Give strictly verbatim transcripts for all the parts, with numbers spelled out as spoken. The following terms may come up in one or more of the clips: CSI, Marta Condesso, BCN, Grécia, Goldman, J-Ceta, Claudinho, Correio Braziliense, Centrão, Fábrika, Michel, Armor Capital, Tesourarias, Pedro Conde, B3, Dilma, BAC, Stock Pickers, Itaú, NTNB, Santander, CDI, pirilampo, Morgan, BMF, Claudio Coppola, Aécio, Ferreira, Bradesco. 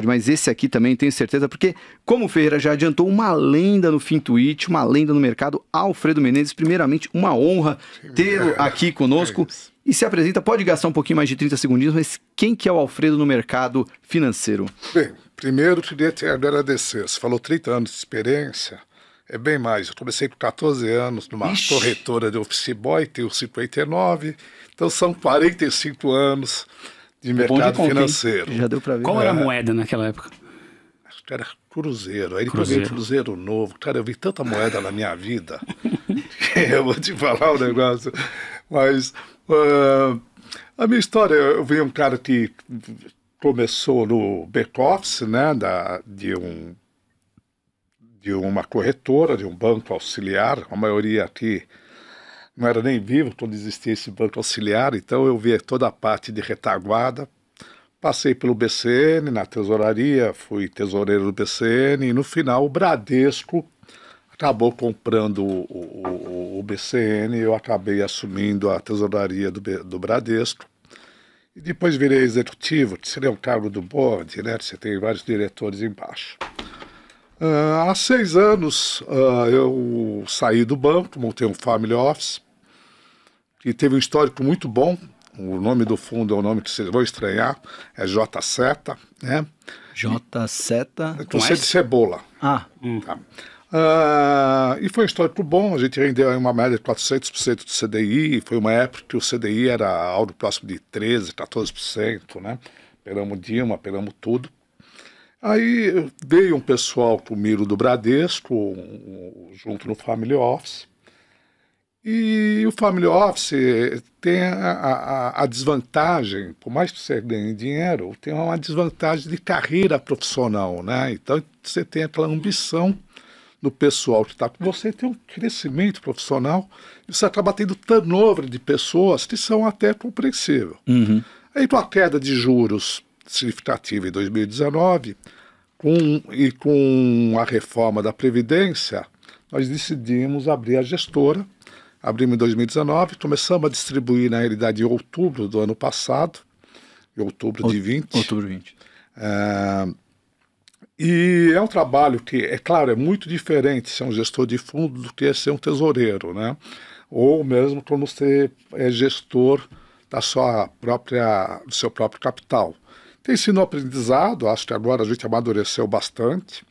Claudio, mas esse aqui também tenho certeza, porque como o Ferreira já adiantou, uma lenda no FinTwitch, uma lenda no mercado, Alfredo Menezes, primeiramente uma honra tê-lo aqui conosco. E se apresenta, pode gastar um pouquinho mais de trinta segundinhos, mas quem que é o Alfredo no mercado financeiro? Bem, primeiro queria te agradecer, você falou trinta anos de experiência, é bem mais, eu comecei com quatorze anos numa Ixi. corretora de office boy, tenho cinquenta e nove, então são quarenta e cinco anos de mercado de financeiro. Já deu pra ver. Qual era a moeda naquela época? Acho que era cruzeiro, aí depois veio cruzeiro novo, cara, eu vi tanta moeda na minha vida, eu vou te falar um negócio, mas... Uh, a minha história, eu vi um cara que começou no back-office, né, da, de, um, de uma corretora, de um banco auxiliar, a maioria aqui não era nem vivo quando existia esse banco auxiliar, então eu vi toda a parte de retaguarda, passei pelo B C N, na tesouraria, fui tesoureiro do B C N, e no final o Bradesco acabou comprando o, o, o B C N, eu acabei assumindo a tesouraria do, do Bradesco. E depois virei executivo, que seria um cargo do board, né? Você tem vários diretores embaixo. Uh, há seis anos uh, eu saí do banco, montei um family office, que teve um histórico muito bom. O nome do fundo é um nome que vocês vão estranhar, é J-Ceta, né? J-Ceta? Com C de cebola. Ah, hum. Tá. Uh, e foi um histórico bom, a gente rendeu uma média de quatrocentos por cento do C D I, foi uma época que o C D I era algo próximo de treze por cento, quatorze por cento, né? Peramos Dilma, peramos tudo. Aí veio um pessoal comigo do Bradesco, um, um, junto no Family Office, e o Family Office tem a, a, a desvantagem, por mais que você ganhe dinheiro, tem uma desvantagem de carreira profissional, né? Então você tem aquela ambição no pessoal que está com você, tem um crescimento profissional, e você acaba tendo turnover de pessoas que são até compreensíveis. Uhum. Aí com a queda de juros significativa em dois mil e dezenove, com, e com a reforma da Previdência, nós decidimos abrir a gestora, abrimos em dois mil e dezenove, começamos a distribuir, na realidade, em outubro do ano passado, em outubro Out de vinte. Outubro de vinte. É... E é um trabalho que, é claro, é muito diferente ser um gestor de fundo do que ser um tesoureiro, né? Ou mesmo quando você é gestor da sua própria, do seu próprio capital. Tem sido um aprendizado, acho que agora a gente amadureceu bastante.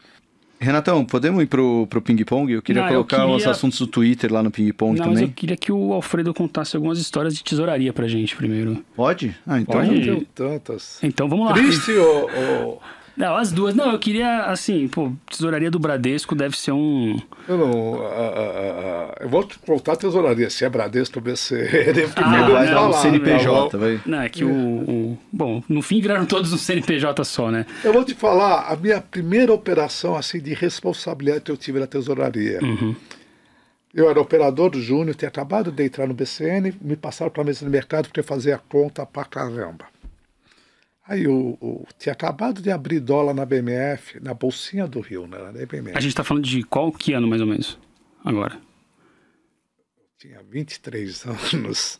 Renatão, podemos ir para o ping-pong? Eu queria Não, colocar eu queria... os assuntos do Twitter lá no ping-pong também. Mas eu queria que o Alfredo contasse algumas histórias de tesouraria para gente primeiro. Pode? Ah, então Pode. Eu tenho tantas. Então vamos lá. Triste ou... ou... Não, as duas. Não, eu queria, assim, pô, tesouraria do Bradesco deve ser um... Eu não... Uh, uh, uh, eu vou te contar a tesouraria, se é Bradesco ou B C N, porque ah, não vai dar um C N P J, vai. Não, é que é. O, o... Bom, no fim viraram todos um C N P J só, né? Eu vou te falar, a minha primeira operação, assim, de responsabilidade que eu tive na tesouraria. Uhum. Eu era operador do Júnior, tinha acabado de entrar no B C N, me passaram para a mesa de mercado porque eu fazia conta pra caramba. Aí eu, eu tinha acabado de abrir dólar na B M F, na Bolsinha do Rio, né? Na B M F. A gente está falando de qual que ano, mais ou menos, agora? Tinha vinte e três anos. Nós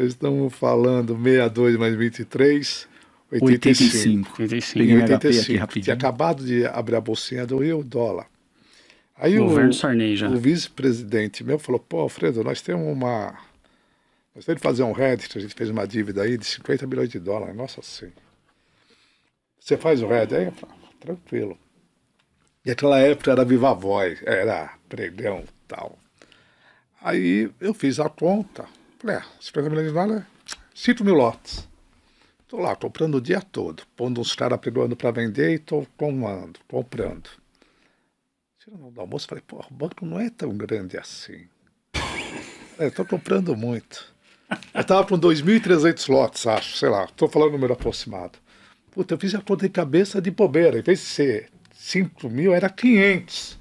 estamos falando sessenta e dois mais vinte e três, oitenta e cinco. oitenta e cinco. Em oitenta e cinco. Tinha acabado de abrir a Bolsinha do Rio, dólar. Aí o, o, o vice-presidente meu falou, pô, Alfredo, nós temos uma... Nós temos que fazer um Reddit, a gente fez uma dívida aí de cinquenta milhões de dólares, nossa senhora. Você faz o Red, aí eu falo, tranquilo. E aquela época era viva voz, era pregão e tal. Aí eu fiz a conta, falei, é, cinquenta milhões de dólares, cinco mil lotes. Estou lá comprando o dia todo, pondo uns caras pegando para vender e estou tomando, comprando. Tirando do almoço, falei, pô, o banco não é tão grande assim. Estou comprando muito. Eu estava com dois mil e trezentos lotes, acho, sei lá, estou falando o número aproximado. Puta, eu fiz a conta de cabeça de bobeira. Em vez de ser cinco mil, era quinhentos.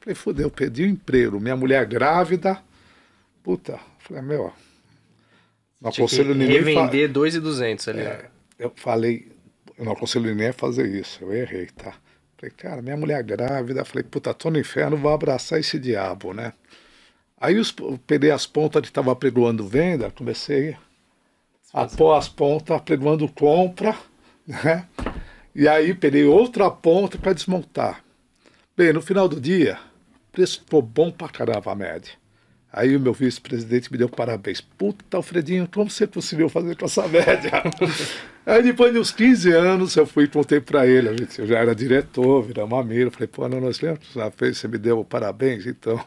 Falei, fodeu, perdi o emprego. Minha mulher grávida. Puta, falei, meu, não aconselho ninguém... Revender fa... dois mil e duzentos ali. É, eu falei, eu não aconselho ninguém a fazer isso. Eu errei, tá? Falei, cara, minha mulher grávida. Falei, puta, tô no inferno, vou abraçar esse diabo, né? Aí eu peguei as pontas que estavam apregoando venda, comecei a pôr as pontas apregoando compra... Né? E aí peguei outra ponta para desmontar. Bem, no final do dia, o preço ficou bom pra caramba a média. Aí o meu vice-presidente me deu parabéns. Puta, Alfredinho, como você conseguiu fazer com essa média? Aí depois de uns quinze anos eu fui e contei pra ele. Eu já era diretor, viramos amigo. Falei, pô, não, nós lembra que você me deu parabéns, então.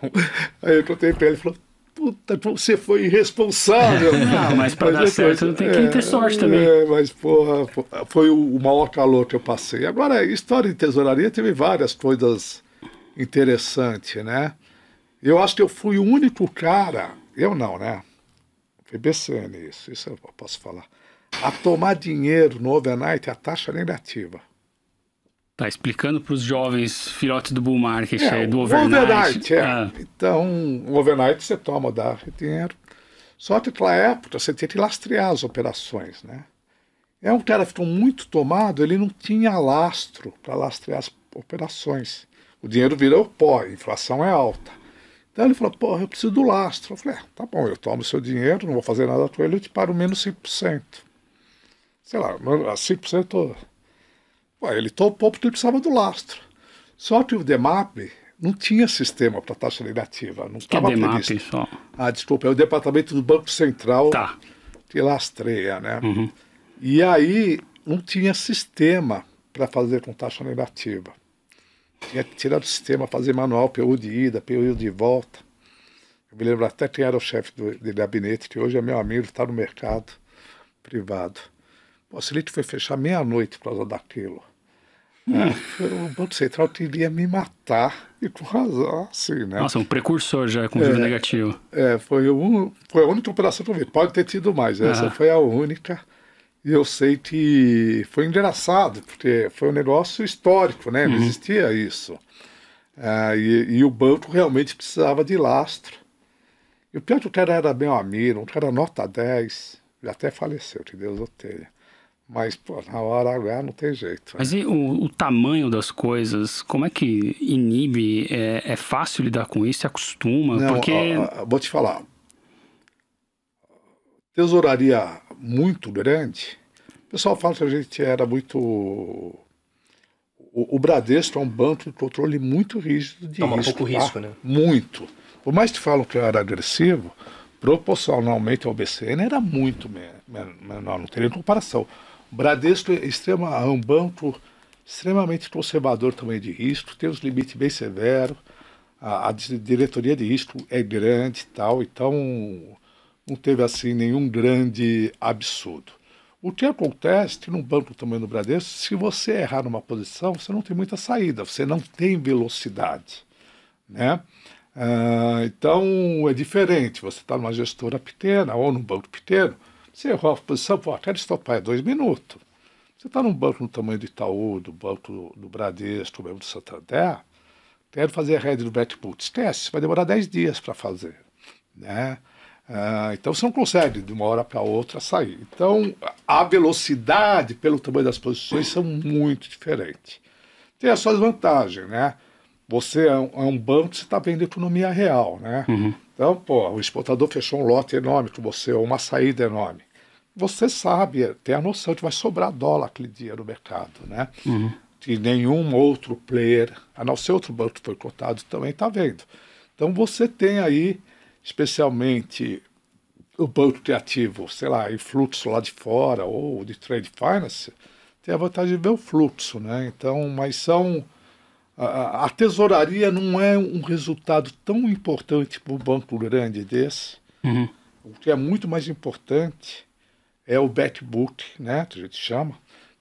Aí eu contei pra ele, ele falou, puta, você foi irresponsável. Não, mas pra mas dar certo tem que ter sorte é, também. É, mas porra, foi o maior calor que eu passei. Agora, história de tesouraria teve várias coisas interessantes, né? Eu acho que eu fui o único cara, eu não, né? Foi B C N isso, isso eu posso falar. A tomar dinheiro no overnight, a taxa negativa. Tá explicando para os jovens filhotes do bull market, é, aí, do overnight. overnight é. ah. Então, o overnight você toma, dá dinheiro. Só que naquela época você tinha que lastrear as operações, né? É um cara que ficou muito tomado, ele não tinha lastro para lastrear as operações. O dinheiro virou pó, a inflação é alta. Então ele falou, porra, eu preciso do lastro. Eu falei, ah, tá bom, eu tomo seu dinheiro, não vou fazer nada com ele, eu te paro menos cinco por cento. Sei lá, cinco por cento... Ele topou porque ele precisava do lastro. Só que o D M A P não tinha sistema para taxa negativa. Não estava previsto. Só? Ah, desculpa, é o Departamento do Banco Central tá. que lastreia, né? Uhum. E aí não tinha sistema para fazer com taxa negativa. Tinha que tirar do sistema, fazer manual, período de ida, período de volta. Eu me lembro até quem era o chefe do, de gabinete, que hoje é meu amigo, está no mercado privado. Pô, a Selic foi fechar meia-noite por causa daquilo. É, o Banco Central queria me matar, e com razão, assim, né? Nossa, um precursor já com juro é, negativo. É, foi, um, foi a única operação que eu vi. Pode ter tido mais, ah. essa foi a única. E eu sei que foi engraçado, porque foi um negócio histórico, né? Uhum. Não existia isso. Ah, e, e o banco realmente precisava de lastro. E o pior que o cara era bem amigo, um cara nota dez, já até faleceu, que Deus o tenha. Mas, pô, na hora H não tem jeito. Né? Mas e o, o tamanho das coisas, como é que inibe? É, é fácil lidar com isso? Se acostuma? Não, porque... a, a, vou te falar. Tesouraria muito grande. O pessoal fala que a gente era muito... O, o Bradesco é um banco de controle muito rígido de Toma risco. Toma pouco tá? risco, né? Muito. Por mais que falam que eu era agressivo, proporcionalmente ao B C N era muito menor. Não teria comparação. O Bradesco é, extrema, é um banco extremamente conservador também de risco, tem os limites bem severos, a, a diretoria de risco é grande e tal, então não teve assim nenhum grande absurdo. O que acontece que num banco também no Bradesco, se você errar numa posição, você não tem muita saída, você não tem velocidade, né? Ah, então é diferente, você está numa gestora pequena ou num banco pequeno, você errou a posição, pô, quero estopar, é dois minutos. Você está num banco do tamanho do Itaú, do banco do Bradesco, mesmo do Santander, quero fazer a rede do backbook, esquece, vai demorar dez dias para fazer. Né? Ah, então você não consegue de uma hora para outra sair. Então a velocidade pelo tamanho das posições são muito diferentes. Tem as suas vantagens, né? Você é um, é um banco, você está vendo economia real, né? Uhum. Então, pô, o exportador fechou um lote enorme com você, ou uma saída enorme. Você sabe, tem a noção que vai sobrar dólar aquele dia no mercado, né? Uhum. Que nenhum outro player, a não ser outro banco que foi cotado, também está vendo. Então, você tem aí, especialmente, o banco criativo, sei lá, e fluxo lá de fora, ou de trade finance, tem a vantagem de ver o fluxo, né? Então, mas são... A tesouraria não é um resultado tão importante para um banco grande desse. Uhum. O que é muito mais importante é o backbook, né, que a gente chama,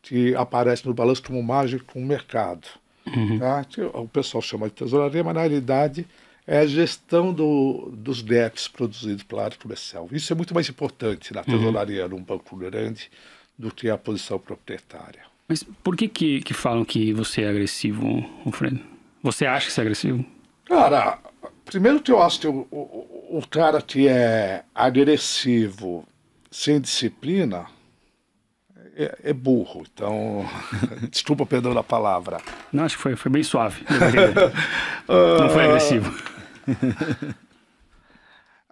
que aparece no balanço como margem com o mercado. Uhum. Tá? O pessoal chama de tesouraria, mas na realidade é a gestão do, dos gaps produzidos pela área comercial. Isso é muito mais importante na tesouraria de um banco grande do que a posição proprietária. Mas por que, que que falam que você é agressivo, Alfredo? Você acha que você é agressivo? Cara, primeiro que eu acho que o, o, o cara que é agressivo sem disciplina é, é burro. Então, desculpa, perdão da palavra. Não, acho que foi, foi bem suave. Não foi agressivo.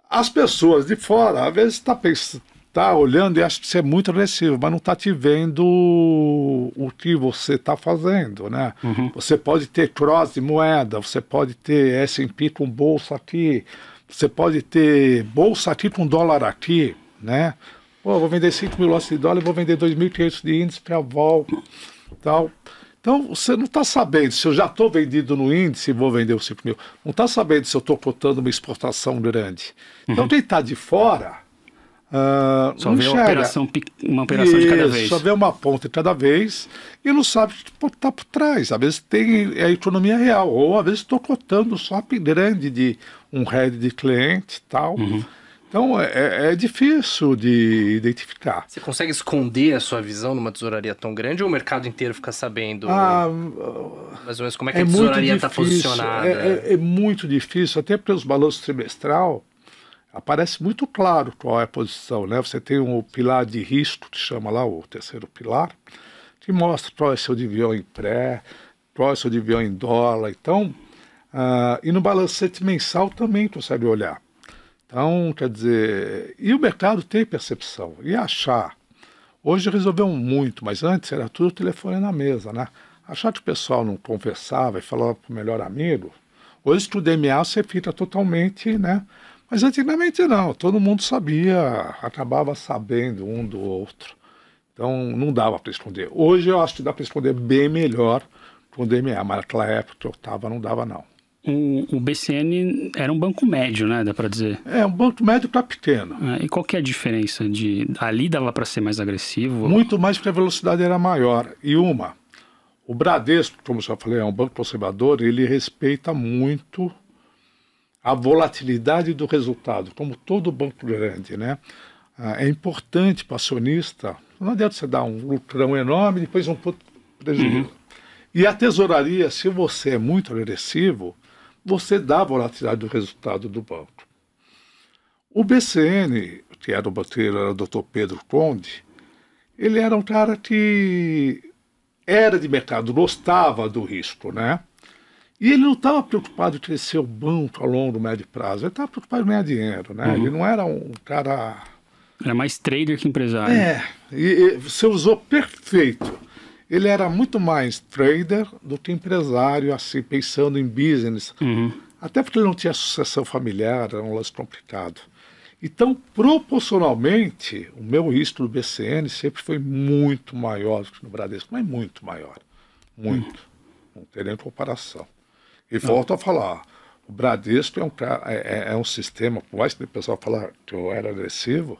As pessoas de fora, às vezes, tá pensando... está olhando e acha que você é muito agressivo, mas não está te vendo o que você está fazendo, né? Uhum. Você pode ter cross de moeda, você pode ter S and P com bolsa aqui, você pode ter bolsa aqui com dólar aqui, né? Pô, vou vender cinco mil lotes de dólar e vou vender dois mil e quinhentos de índice para vol, tal. Então, você não está sabendo se eu já estou vendido no índice e vou vender os cinco mil. Não está sabendo se eu estou cotando uma exportação grande. Então, uhum. quem está de fora... Uh, só vê uma operação, uma operação de cada vez. Só vê uma ponta de cada vez e não sabe o que está por trás. Às vezes tem a economia real, ou às vezes estou cotando swap grande de um head de cliente e tal. Uhum. Então, é, é difícil de identificar. Você consegue esconder a sua visão numa tesouraria tão grande ou o mercado inteiro fica sabendo ah, mais ou menos como é que é a tesouraria está posicionada? É, é, é muito difícil, até pelos balanços trimestral, aparece muito claro qual é a posição, né? Você tem um pilar de risco, que chama lá o terceiro pilar, que mostra qual é o seu divisão em pré, qual é o seu divisão em dólar. Então, uh, e no balancete mensal também consegue olhar. Então, quer dizer, e o mercado tem percepção, e achar. Hoje resolveu muito, mas antes era tudo telefone na mesa, né? Achar que o pessoal não conversava e falava para o melhor amigo, hoje que o D M A você fica totalmente, né? Mas antigamente não, todo mundo sabia, acabava sabendo um do outro. Então, não dava para esconder. Hoje eu acho que dá para esconder bem melhor com o D M A, mas naquela época que eu estava não dava não. O, o B C N era um banco médio, né? Dá para dizer. É, um banco médio para pequeno. É, e qual que é a diferença? De, ali dava para ser mais agressivo? Muito mais porque a velocidade era maior. E uma, o Bradesco, como eu já falei, é um banco conservador, ele respeita muito a volatilidade do resultado, como todo banco grande, né? É importante para o acionista, não adianta você dar um lucrão enorme e depois um pouco prejuízo. Uhum. E a tesouraria, se você é muito agressivo, você dá a volatilidade do resultado do banco. O B C N, que era o banqueiro, era o doutor Pedro Conde, ele era um cara que era de mercado, gostava do risco, né? E ele não estava preocupado em crescer o banco a longo, médio prazo, ele estava preocupado em ganhar dinheiro, né? Uhum. Ele não era um cara... Era mais trader que empresário. É, e, e você usou perfeito. Ele era muito mais trader do que empresário, assim, pensando em business. Uhum. Até porque ele não tinha sucessão familiar, era um lance complicado. Então, proporcionalmente, o meu risco do B C N sempre foi muito maior do que no Bradesco, mas muito maior. Muito. Uhum. Não tem nem comparação. E não. Volto a falar, o Bradesco é um, é, é um sistema, por mais que o pessoal falar que eu era agressivo,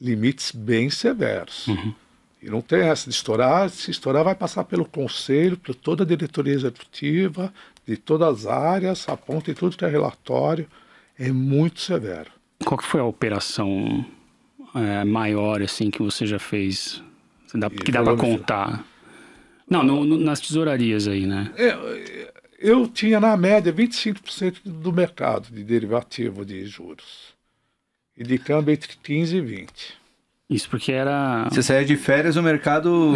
limites bem severos. Uhum. E não tem essa de estourar, se estourar vai passar pelo conselho, por toda a diretoria executiva, de todas as áreas, aponta em tudo que é relatório, é muito severo. Qual que foi a operação é, maior assim, que você já fez, dá, que dá para contar? Não, no, no, nas tesourarias aí, né? Eu, eu tinha na média vinte e cinco por cento do mercado de derivativo de juros, e de câmbio entre quinze e vinte por cento. Isso porque era... Você saía de férias, o mercado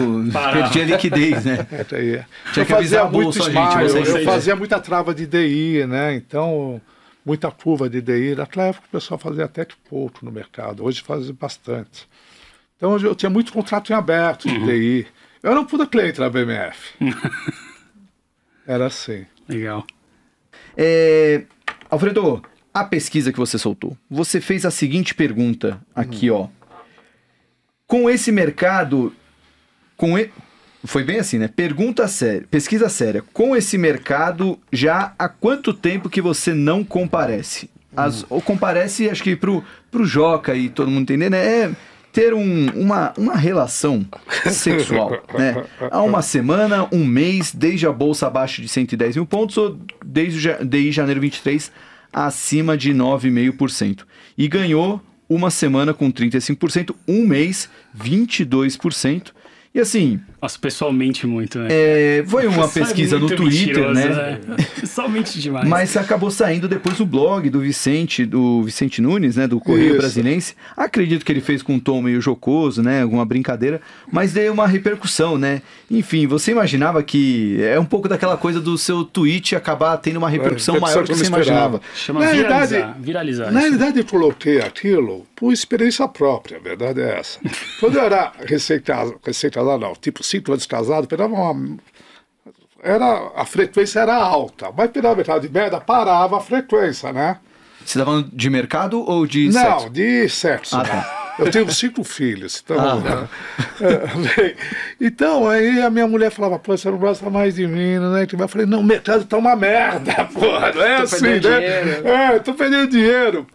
perdia liquidez, né? É, tinha eu que avisar muito bolsa, smile, gente, eu, eu fazia muita trava de D I, né? Então, muita curva de D I. Naquela época o pessoal fazia até que pouco no mercado. Hoje faz bastante. Então, eu tinha muito contrato em aberto de uhum. D I. Eu era um puta cliente na B M F. Era assim. Legal. É, Alfredo, a pesquisa que você soltou, você fez a seguinte pergunta aqui, hum. ó. Com esse mercado, com e... foi bem assim, né? Pergunta séria, pesquisa séria. Com esse mercado, já há quanto tempo que você não comparece? As... Hum. Ou comparece, acho que pro, pro Joca e todo mundo entender, né? É ter um, uma, uma relação sexual, né? Há uma semana, um mês, desde a bolsa abaixo de cento e dez mil pontos ou desde o D I janeiro vinte e três acima de nove vírgula cinco por cento. E ganhou... Uma semana com trinta e cinco por cento, um mês, vinte e dois por cento. E assim, Nossa, pessoalmente muito, né? É, foi uma pesquisa no Twitter, né? né? Pessoalmente demais. Mas acabou saindo depois o blog do Vicente, do Vicente Nunes, né? Do Correio Isso. Brasiliense. Acredito que ele fez com um tom meio jocoso, né? Alguma brincadeira, mas deu uma repercussão, né? Enfim, você imaginava que... É um pouco daquela coisa do seu tweet acabar tendo uma repercussão, repercussão maior do que você imaginava. Chama na viralizar. Verdade, viralizar na verdade, eu coloquei aquilo por experiência própria, a verdade é essa. Quando eu era recém-casado, recém não, tipo cinco anos casado, pegava uma... Era, a frequência era alta, mas pela metade de merda parava a frequência, né? Você tá falando de mercado ou de não, sexo? Não, de sexo. Ah, tá. Eu tenho cinco filhos, então... Ah, né? é, então, aí a minha mulher falava, pô, você não gosta mais de mim, né? Eu falei, não, o mercado tá uma merda, porra, não é tô assim, né? Dinheiro. É, tô perdendo dinheiro.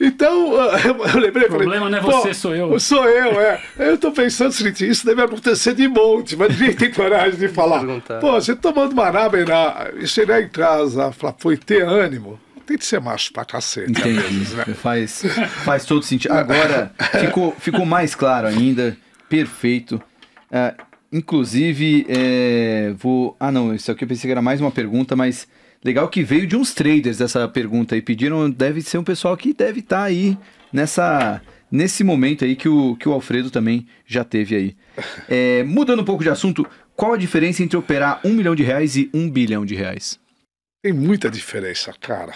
Então, eu lembrei... O problema falei, não é você, sou eu. Sou eu, é. Eu estou pensando o seguinte, isso deve acontecer de monte, mas ninguém tem coragem de falar. Perguntar. Pô, você tomando uma ramen lá, e chegar em casa, falar, foi ter ânimo, tem que ser macho pra cacete. Entendi, vezes, né? faz, faz todo sentido. Agora, ficou, ficou mais claro ainda, perfeito. Uh, inclusive, é, vou... Ah, não, isso aqui eu pensei que era mais uma pergunta, mas... Legal que veio de uns traders essa pergunta aí, pediram, deve ser um pessoal que deve estar tá aí nessa, nesse momento aí que o, que o Alfredo também já teve aí. É, mudando um pouco de assunto, qual a diferença entre operar um milhão de reais e um bilhão de reais? Tem muita diferença, cara.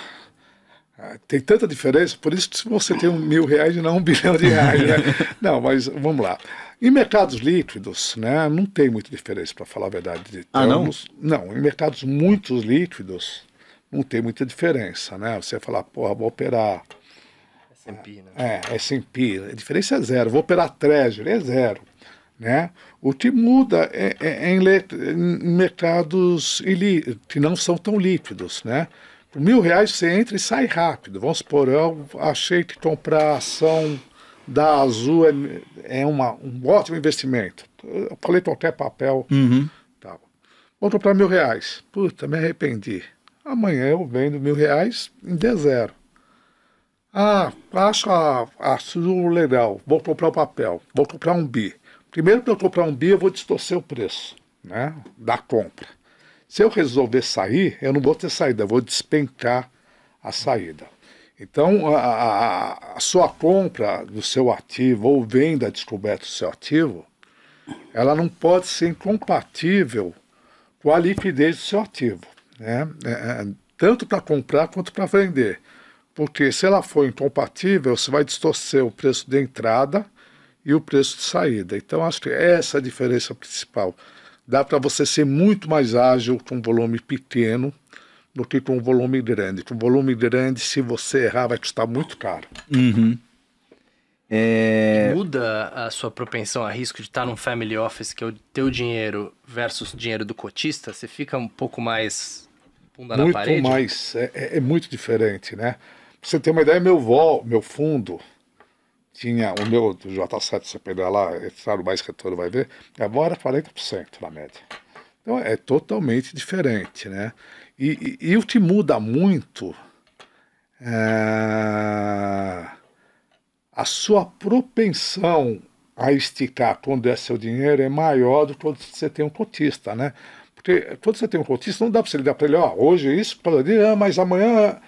Tem tanta diferença, por isso que se você tem um mil reais e não um bilhão de reais, né? Não, mas vamos lá. Em mercados líquidos, né, não tem muita diferença, para falar a verdade. Então, ah, não? Não, em mercados muito líquidos, não tem muita diferença, né? Você falar, porra, vou operar... S and P, né? É, S and P, a diferença é zero. Vou operar Treasury, é zero, né? O que muda é, é, é em, em mercados que não são tão líquidos, né? Por mil reais você entra e sai rápido. Vamos supor, eu achei que comprar ação... da Azul é, é uma, um ótimo investimento. Eu falei qualquer papel. Uhum. Tá. Vou comprar mil reais. Puta, me arrependi. Amanhã eu vendo mil reais em D zero. Ah, acho a, a Azul legal. Vou comprar o papel. Vou comprar um bi. Primeiro que eu comprar um bi, eu vou distorcer o preço, né, da compra. Se eu resolver sair, eu não vou ter saída. Eu vou despencar a saída. Então, a, a, a sua compra do seu ativo ou venda descoberta do seu ativo, ela não pode ser incompatível com a liquidez do seu ativo, né? É, tanto para comprar quanto para vender. Porque se ela for incompatível, você vai distorcer o preço de entrada e o preço de saída. Então, acho que essa é a diferença principal. Dá para você ser muito mais ágil com um volume pequeno do que com um volume grande. Com um volume grande, se você errar, vai custar muito caro. Uhum. É... Muda a sua propensão a risco de estar num family office, que é o teu dinheiro versus o dinheiro do cotista? Você fica um pouco mais bunda na parede? Muito mais. É, é, é muito diferente, né? Pra você ter uma ideia, meu, vol, meu fundo tinha... O meu do J sete, você pegar lá, o mais retorno vai ver, agora quarenta por cento na média. Então, é totalmente diferente, né? E, e, e o que muda muito é a sua propensão a esticar quando é seu dinheiro é maior do que quando você tem um cotista, né? Porque quando você tem um cotista, não dá para você ligar para ele, ó, hoje isso, mas amanhã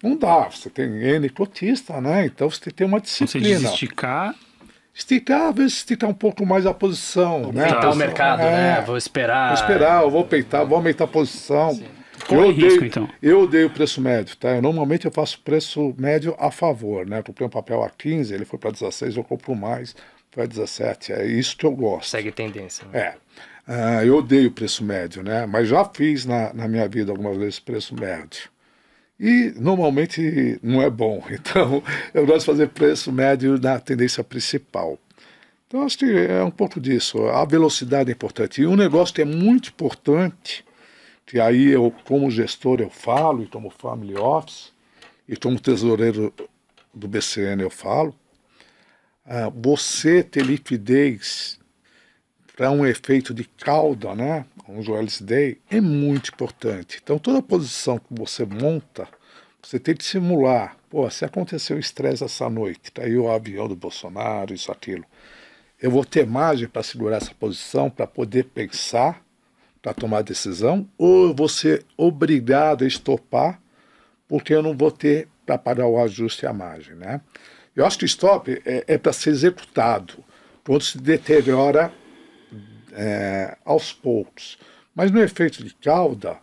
não dá. Você tem N cotista, né? Então você tem uma disciplina. Você desesticar... Esticar, às vezes esticar um pouco mais a posição. Vou né? peitar o mercado, é, né? Vou esperar. Vou esperar, eu vou peitar, vou aumentar a posição. Sim. Eu, é odeio, risco, então? Eu odeio o preço médio, tá? Eu, normalmente eu faço preço médio a favor, né? Eu comprei um papel a quinze, ele foi para dezesseis, eu compro mais, foi a dezessete. É isso que eu gosto. Segue tendência. Né? É. Ah, eu odeio o preço médio, né? Mas já fiz na, na minha vida algumas vezes preço médio. E normalmente não é bom, então eu gosto de fazer preço médio na tendência principal. Então acho que é um pouco disso, a velocidade é importante. E um negócio que é muito importante, que aí eu como gestor eu falo, e como family office, e como tesoureiro do B C N eu falo, ah, você ter liquidez para um efeito de cauda, né? Um Joel's Day é muito importante. Então, toda posição que você monta, você tem que simular. Pô, se aconteceu estresse essa noite, caiu o avião do Bolsonaro, isso, aquilo. eu vou ter margem para segurar essa posição, para poder pensar, para tomar decisão, ou eu vou ser obrigado a estopar, porque eu não vou ter para pagar o ajuste à margem, né? Eu acho que o stop é, é para ser executado, quando se deteriora é, aos poucos. Mas no efeito de cauda,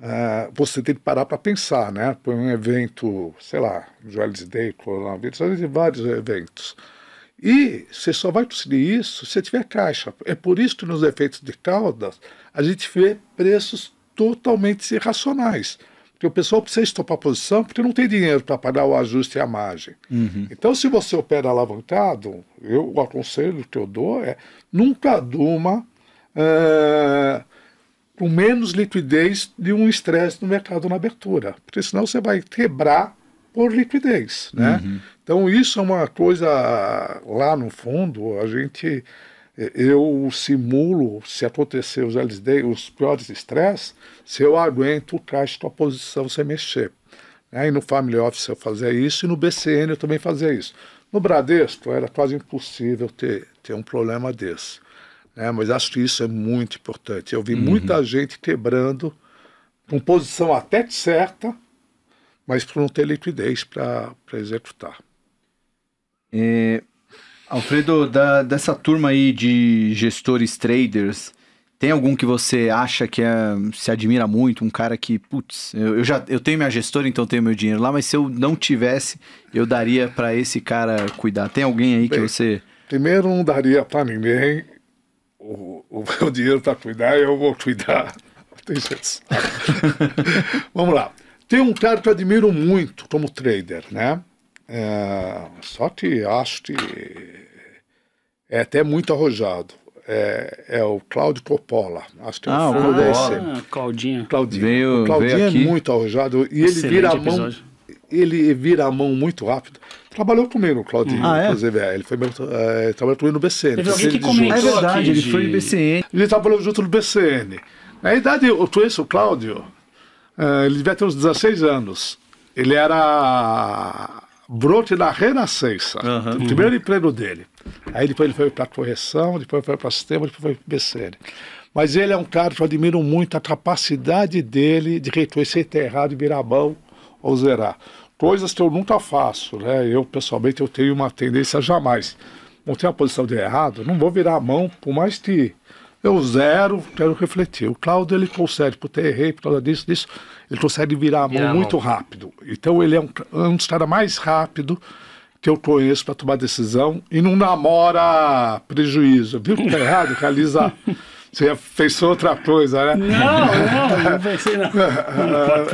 é, você tem que parar para pensar, né? Por um evento, sei lá, Joel's Day, coronavírus, vários eventos. E você só vai conseguir isso se tiver caixa. É por isso que nos efeitos de cauda a gente vê preços totalmente irracionais. Porque o pessoal precisa estopar a posição porque não tem dinheiro para pagar o ajuste e a margem. Uhum. Então, se você opera alavancado, eu, o aconselho que eu dou é nunca durma é, com menos liquidez de um estresse no mercado na abertura. Porque senão você vai quebrar por liquidez, né? Uhum. Então, isso é uma coisa, lá no fundo, a gente, eu simulo, se acontecer os L S D, os piores estresses, se eu aguento o caixa com a posição sem mexer. Né? E no Family Office eu fazia isso, e no B C N eu também fazia isso. No Bradesco era quase impossível ter, ter um problema desse. Né? Mas acho que isso é muito importante. Eu vi uhum. muita gente quebrando, com posição até certa, mas por não ter liquidez para executar. É, Alfredo, da, dessa turma aí de gestores traders, tem algum que você acha que é, se admira muito? Um cara que, putz, eu, eu, já, eu tenho minha gestora, então eu tenho meu dinheiro lá, mas se eu não tivesse, eu daria para esse cara cuidar. Tem alguém aí Bem, que você... Primeiro, não daria para ninguém o, o meu dinheiro para cuidar, eu vou cuidar. Tem certeza. Vamos lá. Tem um cara que eu admiro muito como trader, né? É, só que acho que é até muito arrojado. É, é o Claudio Coppola. Acho que é ah, o fundo da ah, Claudinho. Claudinho. Veio, o Claudinho veio é aqui. Muito arrojado e ele vira, a mão, ele vira a mão muito rápido. Trabalhou comigo, o Claudinho. Ah, é? Inclusive, é, ele foi meu, é, trabalhou comigo no B C N. Teve alguém que comentou. É verdade, ele de... foi no B C N. Ele trabalhou junto no B C N. Na idade, eu conheço o Claudio. Uh, ele devia ter uns dezesseis anos. Ele era brote da Renascença. Uhum. O primeiro emprego dele. Aí depois ele foi para correção, depois foi para sistema, depois foi para B C N. Mas ele é um cara que eu admiro muito a capacidade dele de reconhecer ter errado e virar mão ou zerar. Coisas que eu nunca faço, né? Eu, pessoalmente, eu tenho uma tendência a jamais. Não tenho a posição de errado, não vou virar a mão, por mais que... Eu zero, quero refletir. O Cláudio, ele consegue, por ter errei, por causa disso, disso, ele consegue virar a mão yeah, muito rápido. Então, ele é um, um dos caras mais rápidos que eu conheço para tomar decisão e não namora prejuízo. Viu que tá errado, realiza... Você fez outra coisa, né? Não, não, não pensei não.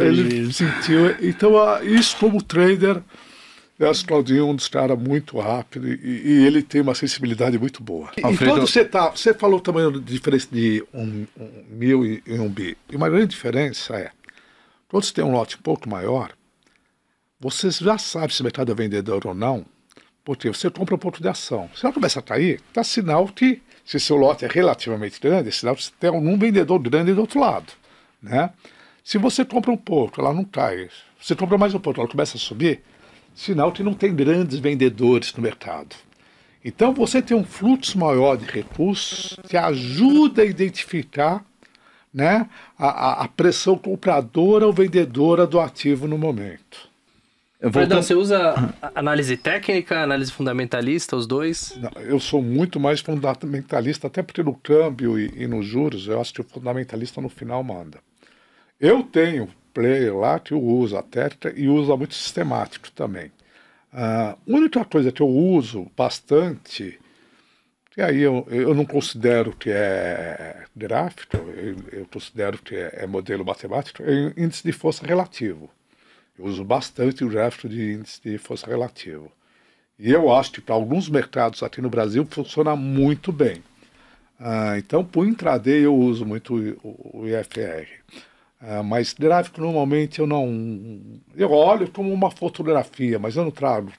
Ele sentiu... Então, isso como trader... Eu acho que o Claudinho é um dos caras muito rápido e, e ele tem uma sensibilidade muito boa. Alfredo... E quando você tá, você falou também da diferença de um, um mil e um bi. E uma grande diferença é, quando você tem um lote um pouco maior, você já sabe se o mercado é vendedor ou não, porque você compra um pouco de ação. Se ela começa a cair, dá sinal que, se seu lote é relativamente grande, é sinal que você tem um vendedor grande do outro lado, né? Se você compra um pouco, ela não cai. Você compra mais um pouco, ela começa a subir, sinal que não tem grandes vendedores no mercado. Então, você tem um fluxo maior de recursos que ajuda a identificar, né, a, a pressão compradora ou vendedora do ativo no momento. Eu vou... Perdão, você usa análise técnica, análise fundamentalista, os dois? Não, eu sou muito mais fundamentalista, até porque no câmbio e, e nos juros, eu acho que o fundamentalista no final manda. Eu tenho... player lá que eu uso a técnica e usa muito sistemático também. A uh, única coisa que eu uso bastante, que aí eu, eu não considero que é gráfico, eu, eu considero que é, é modelo matemático, é índice de força relativo. Eu uso bastante o gráfico de índice de força relativo. E eu acho que para alguns mercados aqui no Brasil funciona muito bem. Uh, então, por intraday eu uso muito o, o I F R. Uh, mas gráfico normalmente eu não... Eu olho como uma fotografia, mas eu não trago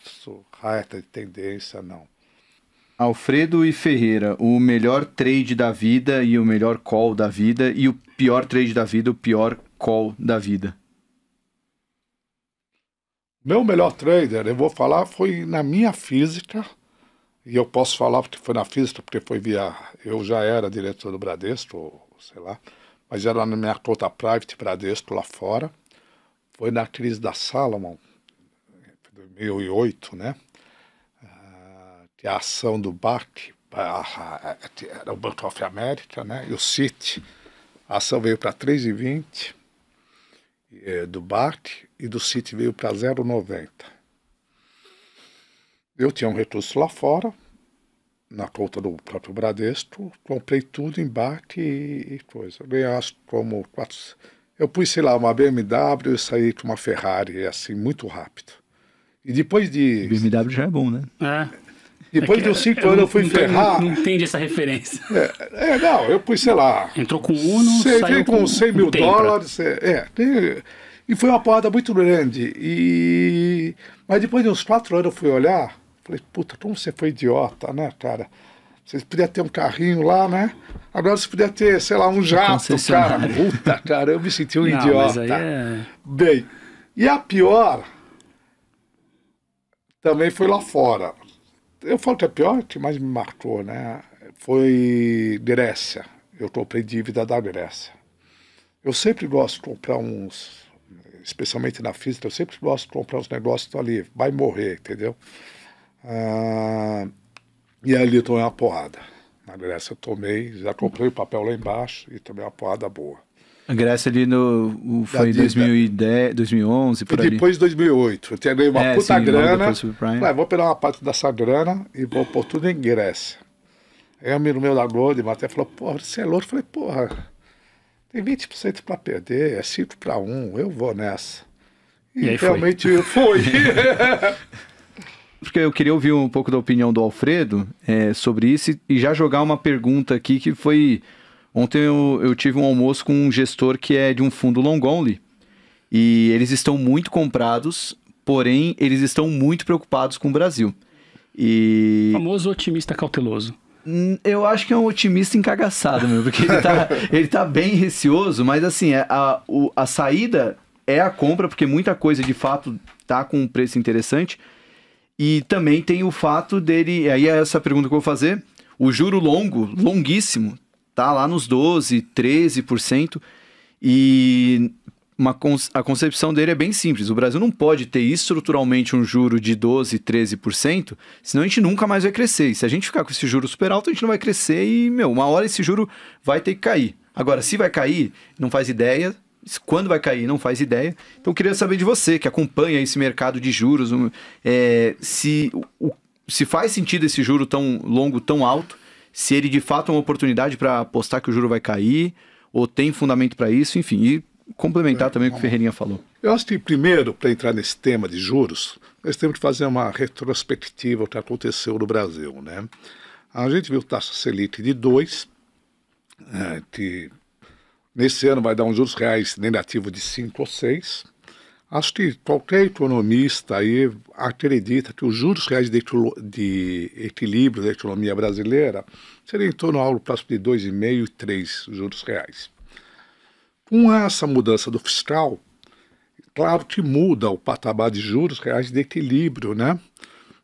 reta de tendência, não. Alfredo e Ferreira, o melhor trade da vida e o melhor call da vida e o pior trade da vida, o pior call da vida. Meu melhor trader, eu vou falar, foi na minha física, E eu posso falar porque foi na física, porque foi via... Eu já era diretor do Bradesco, ou sei lá, mas era na minha conta private Bradesco lá fora. Foi na crise da Salomon, em dois mil e oito, né? Ah, que a ação do B A C, era o Banco of America, né? E o C I T, a ação veio para três reais e vinte do B A C e do C I T veio para zero reais e noventa. Eu tinha um recurso lá fora, na conta do próprio Bradesco, comprei tudo em B A C e, e coisa. Eu ganhei como quatro... Eu pus, sei lá, uma B M W e saí com uma Ferrari, assim, muito rápido. E depois de... B M W já é bom, né? É. Depois é que, de uns cinco anos eu fui não, ferrar. Não, não entende essa referência. É, é, não, eu pus, sei lá. Entrou com Uno, saiu veio com, com cem mil dólares. É, é, e foi uma porrada muito grande. E, mas depois de uns quatro anos eu fui olhar, falei, puta, como você foi idiota, né, cara? Você podia ter um carrinho lá, né? Agora você podia ter, sei lá, um jato, cara. Puta, cara, eu me senti um não, idiota. Mas aí é... Bem, e a pior também foi lá fora. Eu falo que é pior, que mais me marcou, né? Foi Grécia. Eu comprei dívida da Grécia. Eu sempre gosto de comprar uns, especialmente na física, eu sempre gosto de comprar uns negócios ali, vai morrer, entendeu? Ah, e ali eu tomei uma porrada. Na Grécia eu tomei, já comprei o papel lá embaixo e tomei uma porrada boa. A Grécia ali no, foi em dois mil e dez, dois mil e onze, por ali. E depois de dois mil e oito. Eu tinha ganho uma é, puta sim, grana. Falei, vou pegar uma parte dessa grana e vou pôr tudo em Grécia. Aí um amigo meu da Goldman até falou, porra, você é louco? Eu falei, porra, tem vinte por cento para perder, é cinco para um, eu vou nessa. E, e aí realmente foi. foi. Porque eu queria ouvir um pouco da opinião do Alfredo é, sobre isso e já jogar uma pergunta aqui que foi... Ontem eu, eu tive um almoço com um gestor que é de um fundo long only e eles estão muito comprados, porém eles estão muito preocupados com o Brasil. E... Famoso otimista cauteloso. Eu acho que é um otimista encagaçado, meu, porque ele tá, ele tá bem receoso, mas assim, a, o, a saída é a compra, porque muita coisa de fato tá com um preço interessante e também tem o fato dele, aí é essa pergunta que eu vou fazer, o juro longo, longuíssimo, tá lá nos doze, treze por cento e uma cons- a concepção dele é bem simples. O Brasil não pode ter estruturalmente um juro de doze, treze por cento, senão a gente nunca mais vai crescer. E se a gente ficar com esse juro super alto, a gente não vai crescer e, meu, uma hora esse juro vai ter que cair. Agora, se vai cair, não faz ideia. Quando vai cair, não faz ideia. Então, eu queria saber de você, que acompanha esse mercado de juros, é, se, o, se faz sentido esse juro tão longo, tão alto, se ele de fato é uma oportunidade para apostar que o juro vai cair, ou tem fundamento para isso, enfim, e complementar é, também o que o Ferreirinha falou. Eu acho que primeiro, para entrar nesse tema de juros, nós temos que fazer uma retrospectiva do que aconteceu no Brasil, né? A gente viu taxa Selic de dois, é, que nesse ano vai dar um juros reais negativo de cinco ou seis. Acho que qualquer economista aí acredita que os juros reais de, de equilíbrio da economia brasileira seria em torno ao próximo de dois vírgula cinco e três juros reais. Com essa mudança do fiscal, claro que muda o patamar de juros reais de equilíbrio, né,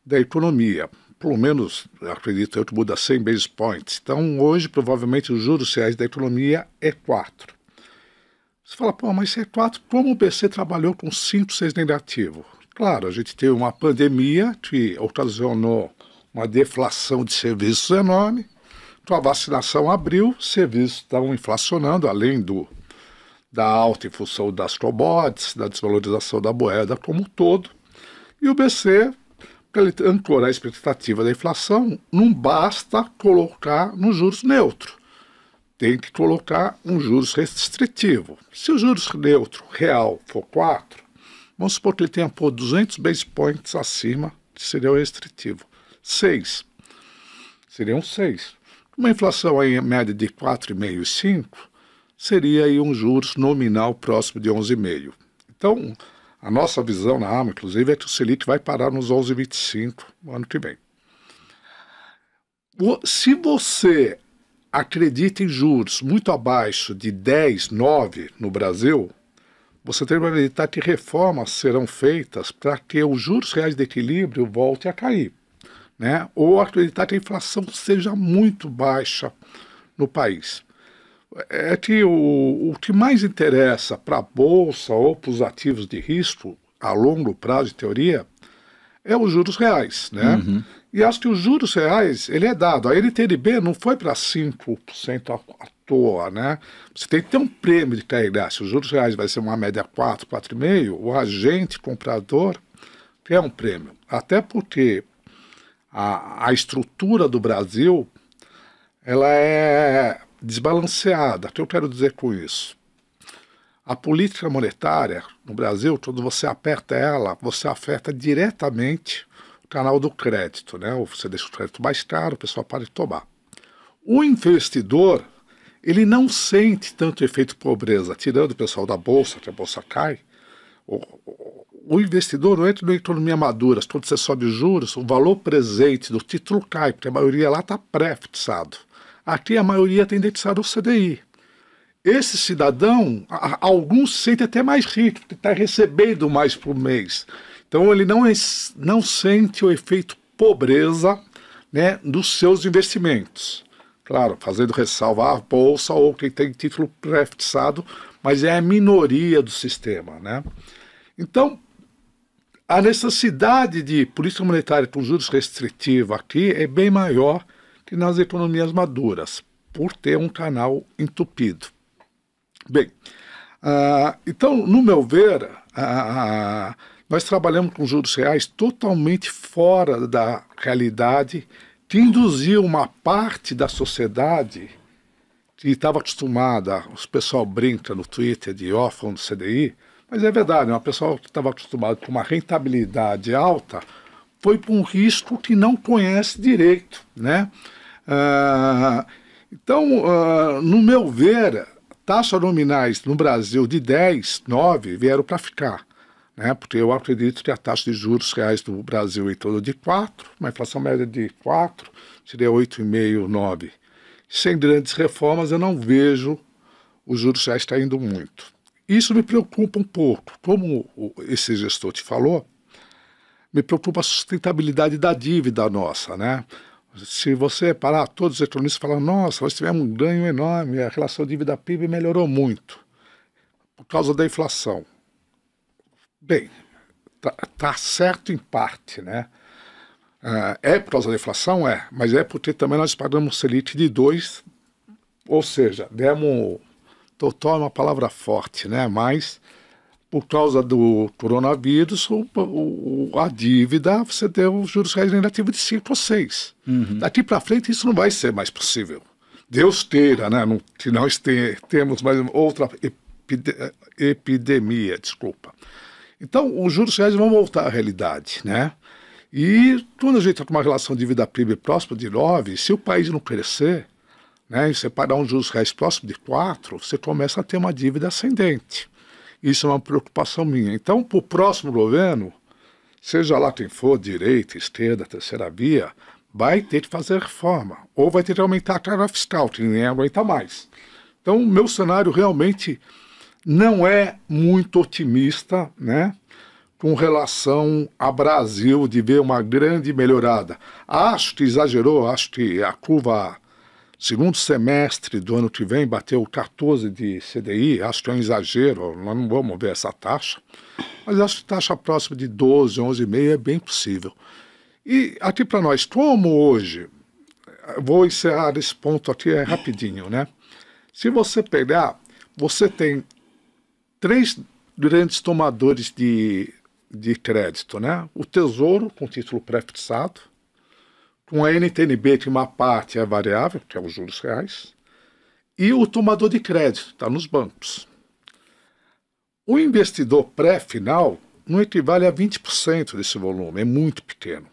da economia. Pelo menos, acredito eu que muda cem basis points. Então, hoje, provavelmente, os juros reais da economia é quatro. Você fala, pô, mas C quatro, como o B C trabalhou com cinco, seis negativo? Claro, a gente teve uma pandemia que ocasionou uma deflação de serviços enorme, então a vacinação abriu, serviços estavam inflacionando, além do, da alta em função das commodities, da desvalorização da moeda como um todo, e o B C, para ele ancorar a expectativa da inflação, não basta colocar nos juros neutros. Tem que colocar um juros restritivo. Se o juros neutro real for quatro, vamos supor que ele tenha por duzentos basis points acima, que seria o restritivo. seis. Seriam seis. Uma inflação aí, em média de quatro vírgula cinco e cinco, seria aí um juros nominal próximo de onze vírgula cinco. Então, a nossa visão na Arma, inclusive, é que o Selic vai parar nos onze vírgula vinte e cinco no ano que vem. Se você... acredita em juros muito abaixo de dez, nove no Brasil, você tem que acreditar que reformas serão feitas para que os juros reais de equilíbrio voltem a cair. né? Ou acreditar que a inflação seja muito baixa no país. É que o, o que mais interessa para a Bolsa ou para os ativos de risco, a longo prazo, em teoria, é os juros reais, né? Uhum. E acho que os juros reais, ele é dado. A N T N B não foi para cinco por cento à toa, né? Você tem que ter um prêmio de carregar. Se os juros reais vai ser uma média quatro, quatro vírgula cinco, o agente comprador tem um prêmio. Até porque a, a estrutura do Brasil, ela é desbalanceada. O que eu quero dizer com isso? A política monetária no Brasil, quando você aperta ela, você afeta diretamente o canal do crédito, né? Ou você deixa o crédito mais caro, o pessoal para de tomar. O investidor, ele não sente tanto efeito pobreza, tirando o pessoal da Bolsa, que a Bolsa cai. O, o, o investidor não entra na economia madura. Quando você sobe os juros, o valor presente do título cai, porque a maioria lá está pré-fixado. Aqui a maioria tem indexado o C D I. Esse cidadão, a, alguns se sentem até mais rico, está recebendo mais por mês. Então ele não, não sente o efeito pobreza, né, dos seus investimentos. Claro, fazendo ressalvar a Bolsa ou quem tem título pré-fixado, mas é a minoria do sistema, né? Então, a necessidade de política monetária com juros restritiva aqui é bem maior que nas economias maduras, por ter um canal entupido. Bem, uh, então, no meu ver, uh, nós trabalhamos com juros reais totalmente fora da realidade, que induziu uma parte da sociedade que estava acostumada, os pessoal brinca no Twitter de órfão do C D I, mas é verdade, uma pessoa que estava acostumada com uma rentabilidade alta foi para um risco que não conhece direito, né? Uh, então, uh, no meu ver, taxas nominais no Brasil de dez, nove vieram para ficar, né? Porque eu acredito que a taxa de juros reais do Brasil é em torno de quatro, uma inflação média de quatro, seria oito vírgula cinco, nove. Sem grandes reformas, eu não vejo os juros reais caindo muito. Isso me preocupa um pouco. Como esse gestor te falou, me preocupa a sustentabilidade da dívida nossa, né? Se você parar, todos os economistas falam, nossa, nós tivemos um ganho enorme, a relação dívida-P I B melhorou muito por causa da inflação. Bem, tá, tá certo em parte, né? Uh, é por causa da inflação? É, mas é porque também nós pagamos Selic de dois, ou seja, demos, total é uma palavra forte, né? Mas por causa do coronavírus, o, o, a dívida, você deu os juros reais negativos de cinco ou seis. Uhum. Daqui para frente isso não vai ser mais possível. Deus queira, né? Não, que nós te, temos mais outra epide, epidemia, desculpa. Então, os juros reais vão voltar à realidade, né? E quando a gente está com uma relação de dívida-P I B próxima de nove, se o país não crescer, né, e você parar um juros reais próximo de quatro, você começa a ter uma dívida ascendente. Isso é uma preocupação minha. Então, para o próximo governo, seja lá quem for, direita, esquerda, terceira via, vai ter que fazer reforma, ou vai ter que aumentar a carga fiscal, que nem aguenta mais. Então, o meu cenário realmente não é muito otimista, né, com relação a Brasil, de ver uma grande melhorada. Acho que exagerou, acho que a curva segundo semestre do ano que vem bateu quatorze de C D I, acho que é um exagero, nós não vamos ver essa taxa, mas acho que taxa próxima de doze, onze vírgula cinco é bem possível. E aqui para nós, como hoje, vou encerrar esse ponto aqui é rapidinho, né? Se você pegar, você tem três grandes tomadores de, de crédito, né? O Tesouro, com título pré-fixado, com a N T N B, que uma parte é variável, que é os juros reais, e o tomador de crédito, está nos bancos. O investidor pré-final não equivale a vinte por cento desse volume, é muito pequeno.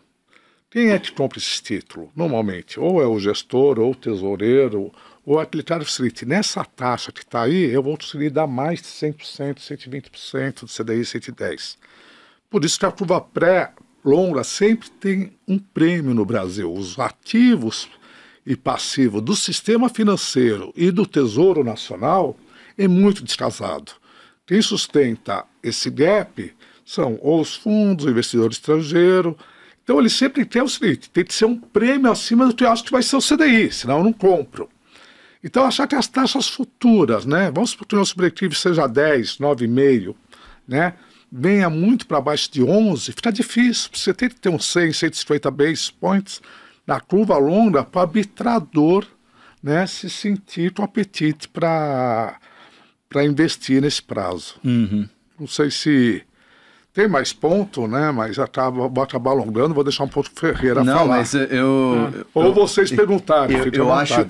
Quem é que compra esse título? Normalmente, ou é o gestor, ou o tesoureiro, ou aquele cara do C I T. Nessa taxa que está aí, eu vou conseguir dar mais de cem por cento, cento e vinte por cento do C D I cento e dez. Por isso que a curva pré-longa sempre tem um prêmio no Brasil. Os ativos e passivos do sistema financeiro e do Tesouro Nacional é muito descasado. Quem sustenta esse gap são ou os fundos, o investidor estrangeiro. Então ele sempre tem o seguinte, tem que ser um prêmio acima do que eu acho que vai ser o C D I, senão eu não compro. Então achar que as taxas futuras, né, vamos supor que o nosso objetivo seja dez, nove vírgula cinco, né, venha muito para baixo de onze, fica difícil, você tem que ter uns cem, cento e cinquenta basis points na curva longa para o arbitrador, né, se sentir com apetite para investir nesse prazo. Uhum. Não sei se... Tem mais ponto, né? Mas acaba, vou acabar alongando, vou deixar um pouco Ferreira Não, falar. Não, mas eu... eu Ou eu, vocês perguntarem, eu, eu acho,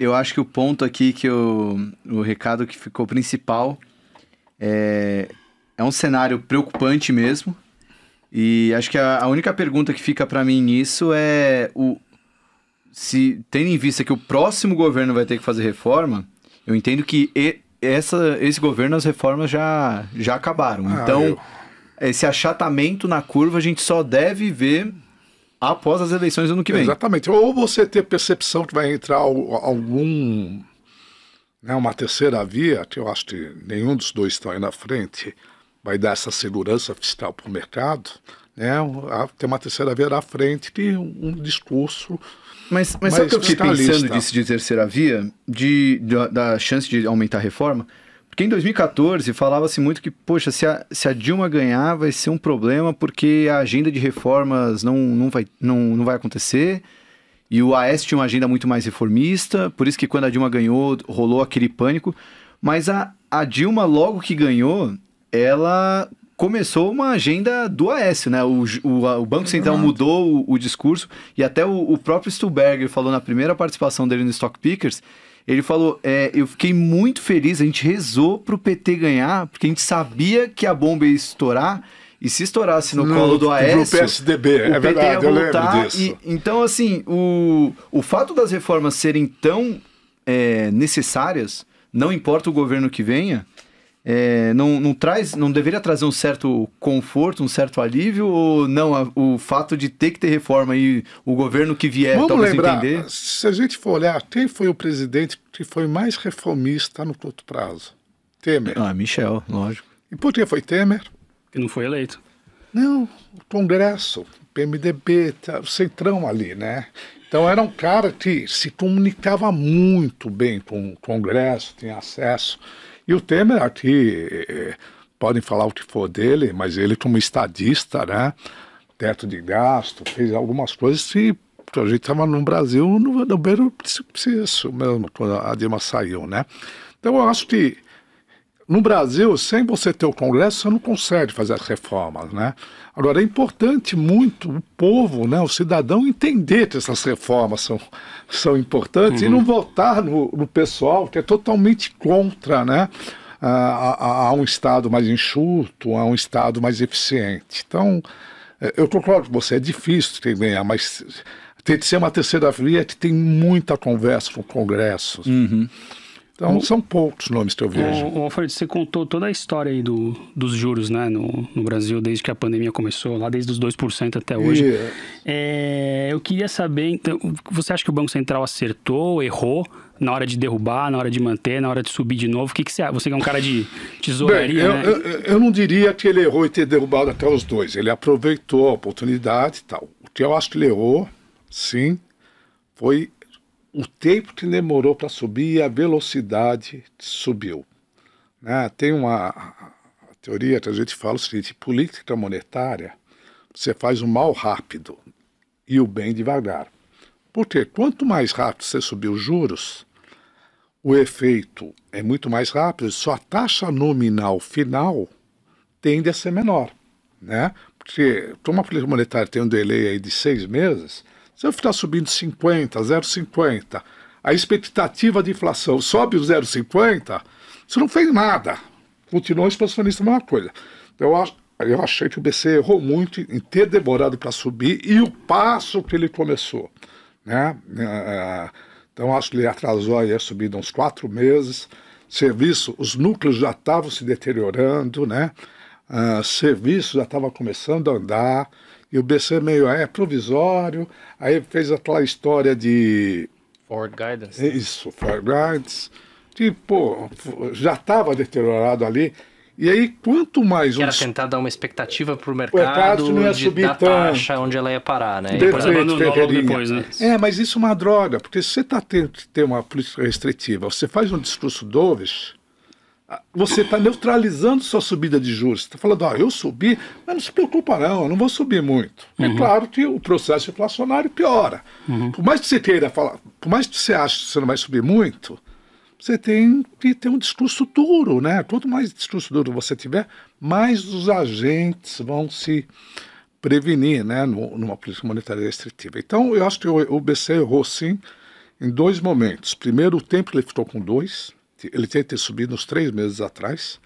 eu acho que o ponto aqui, que eu, o recado que ficou principal, é, é um cenário preocupante mesmo. E acho que a, a única pergunta que fica para mim nisso é... O, se tendo em vista que o próximo governo vai ter que fazer reforma, eu entendo que e, essa, esse governo, as reformas já, já acabaram. Ah, então... Eu... Esse achatamento na curva a gente só deve ver após as eleições do ano que vem. Exatamente. Ou você ter percepção que vai entrar algum, né, uma terceira via, que eu acho que nenhum dos dois estão aí na frente, vai dar essa segurança fiscal para o mercado, né? Ter uma terceira via na frente de um discurso. Mas, mas sabe o que eu fiquei pensando disso de terceira via, de, de, da chance de aumentar a reforma? Porque em dois mil e quatorze falava-se muito que, poxa, se a, se a Dilma ganhar vai ser um problema porque a agenda de reformas não, não, vai, não, não vai acontecer e o Aécio tinha uma agenda muito mais reformista, por isso que quando a Dilma ganhou rolou aquele pânico, mas a, a Dilma logo que ganhou, ela começou uma agenda do Aécio, né? O, o, o Banco Central mudou o, o discurso e até o, o próprio Stuberger falou na primeira participação dele no Stock Pickers. Ele falou, é, eu fiquei muito feliz, a gente rezou para o P T ganhar, porque a gente sabia que a bomba ia estourar, e se estourasse no, no colo do Aécio, no P S D B, o é P T verdade, ia voltar, eu lembro disso. E, então, assim, o, o fato das reformas serem tão é, necessárias, não importa o governo que venha, é, não, não, traz, não deveria trazer um certo conforto, um certo alívio, ou não, a, o fato de ter que ter reforma e o governo que vier Vamos talvez lembrar, entender? Se a gente for olhar, quem foi o presidente que foi mais reformista no curto prazo? Temer. Ah, Michel, lógico. E por que foi Temer? Porque não foi eleito. Não, o Congresso, o P M D B, o Centrão ali, né? Então era um cara que se comunicava muito bem com o Congresso, tinha acesso... E o Temer aqui, podem falar o que for dele, mas ele como estadista, né, teto de gasto, fez algumas coisas que a gente estava no Brasil no, no beiro preciso mesmo, quando a Dilma saiu, né. Então eu acho que no Brasil, sem você ter o Congresso, você não consegue fazer as reformas, né. Agora é importante muito o povo, né, o cidadão entender que essas reformas são, são importantes, uhum, e não votar no, no pessoal que é totalmente contra, né, a, a, a um Estado mais enxuto, a um Estado mais eficiente. Então, eu concordo com você, é difícil ter que ganhar, mas tem que ser uma terceira via que tem muita conversa com o Congresso. Uhum. Então, o, são poucos nomes que eu vejo. O, o Alfredo, você contou toda a história aí do, dos juros, né, no, no Brasil, desde que a pandemia começou, lá desde os dois por cento até hoje. Yeah. É, eu queria saber, então, você acha que o Banco Central acertou, errou na hora de derrubar, na hora de manter, na hora de subir de novo? O que, que você acha? Você que é um cara de tesouraria, Bem, eu, né? Eu, eu não diria que ele errou em ter derrubado até os dois. Ele aproveitou a oportunidade e tal. O que eu acho que ele errou, sim, foi... o tempo que demorou para subir e a velocidade que subiu. Né? Tem uma teoria que a gente fala o seguinte, política monetária, você faz o mal rápido e o bem devagar. Porque quanto mais rápido você subir os juros, o efeito é muito mais rápido, sua taxa nominal final tende a ser menor. Né? Porque como a política monetária tem um delay aí de seis meses... Se eu ficar subindo cinquenta, zero vírgula cinquenta, a expectativa de inflação sobe o zero vírgula cinquenta, você não fez nada. Continuou expansionista, a mesma coisa. Eu, eu achei que o B C errou muito em ter demorado para subir e o passo que ele começou. Né? Então, acho que ele atrasou aí a subida uns quatro meses. Serviço, os núcleos já estavam se deteriorando, né? Uh, serviço já estava começando a andar. E o B C meio é provisório, aí fez aquela história de... Forward Guidance. Isso, Forward Guidance. Tipo, já estava deteriorado ali. E aí, quanto mais... Era uns... tentar dar uma expectativa para o mercado não ia de, subir da taxa, tanto. Onde ela ia parar, né? Depois, logo depois, né? É, mas isso é uma droga, porque se você está tendo que ter uma política restritiva, você faz um discurso dovish, você está neutralizando sua subida de juros. Você está falando, ó, ah, eu subi, mas não se preocupa não, eu não vou subir muito. Uhum. É claro que o processo inflacionário piora. Uhum. Por mais que você queira falar, por mais que você ache que você não vai subir muito... Você tem que ter um discurso duro, né? Quanto mais discurso duro você tiver, mais os agentes vão se prevenir, né? Numa política monetária restritiva. Então, eu acho que o B C errou, sim, em dois momentos. Primeiro, o tempo que ele ficou com dois, ele tinha que ter subido uns três meses atrás.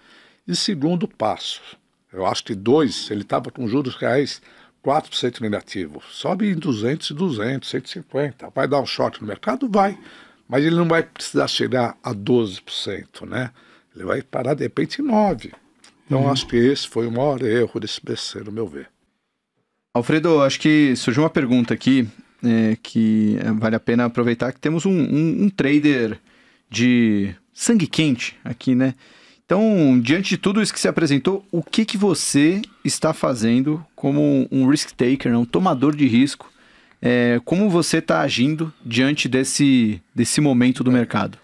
E segundo, o passo. Eu acho que dois, ele estava com juros reais quatro por cento negativo. Sobe em duzentos, duzentos, cento e cinquenta. Vai dar um choque no mercado? Vai. Mas ele não vai precisar chegar a doze por cento, né? Ele vai parar, de repente, em nove por cento. Então, uhum. acho que esse foi o maior erro desse B C, no meu ver. Alfredo, acho que surgiu uma pergunta aqui, é, que vale a pena aproveitar, que temos um, um, um trader de sangue quente aqui, né? Então, diante de tudo isso que se apresentou, o que, que você está fazendo como um risk taker, um tomador de risco? É, como você está agindo diante desse, desse momento do é. mercado?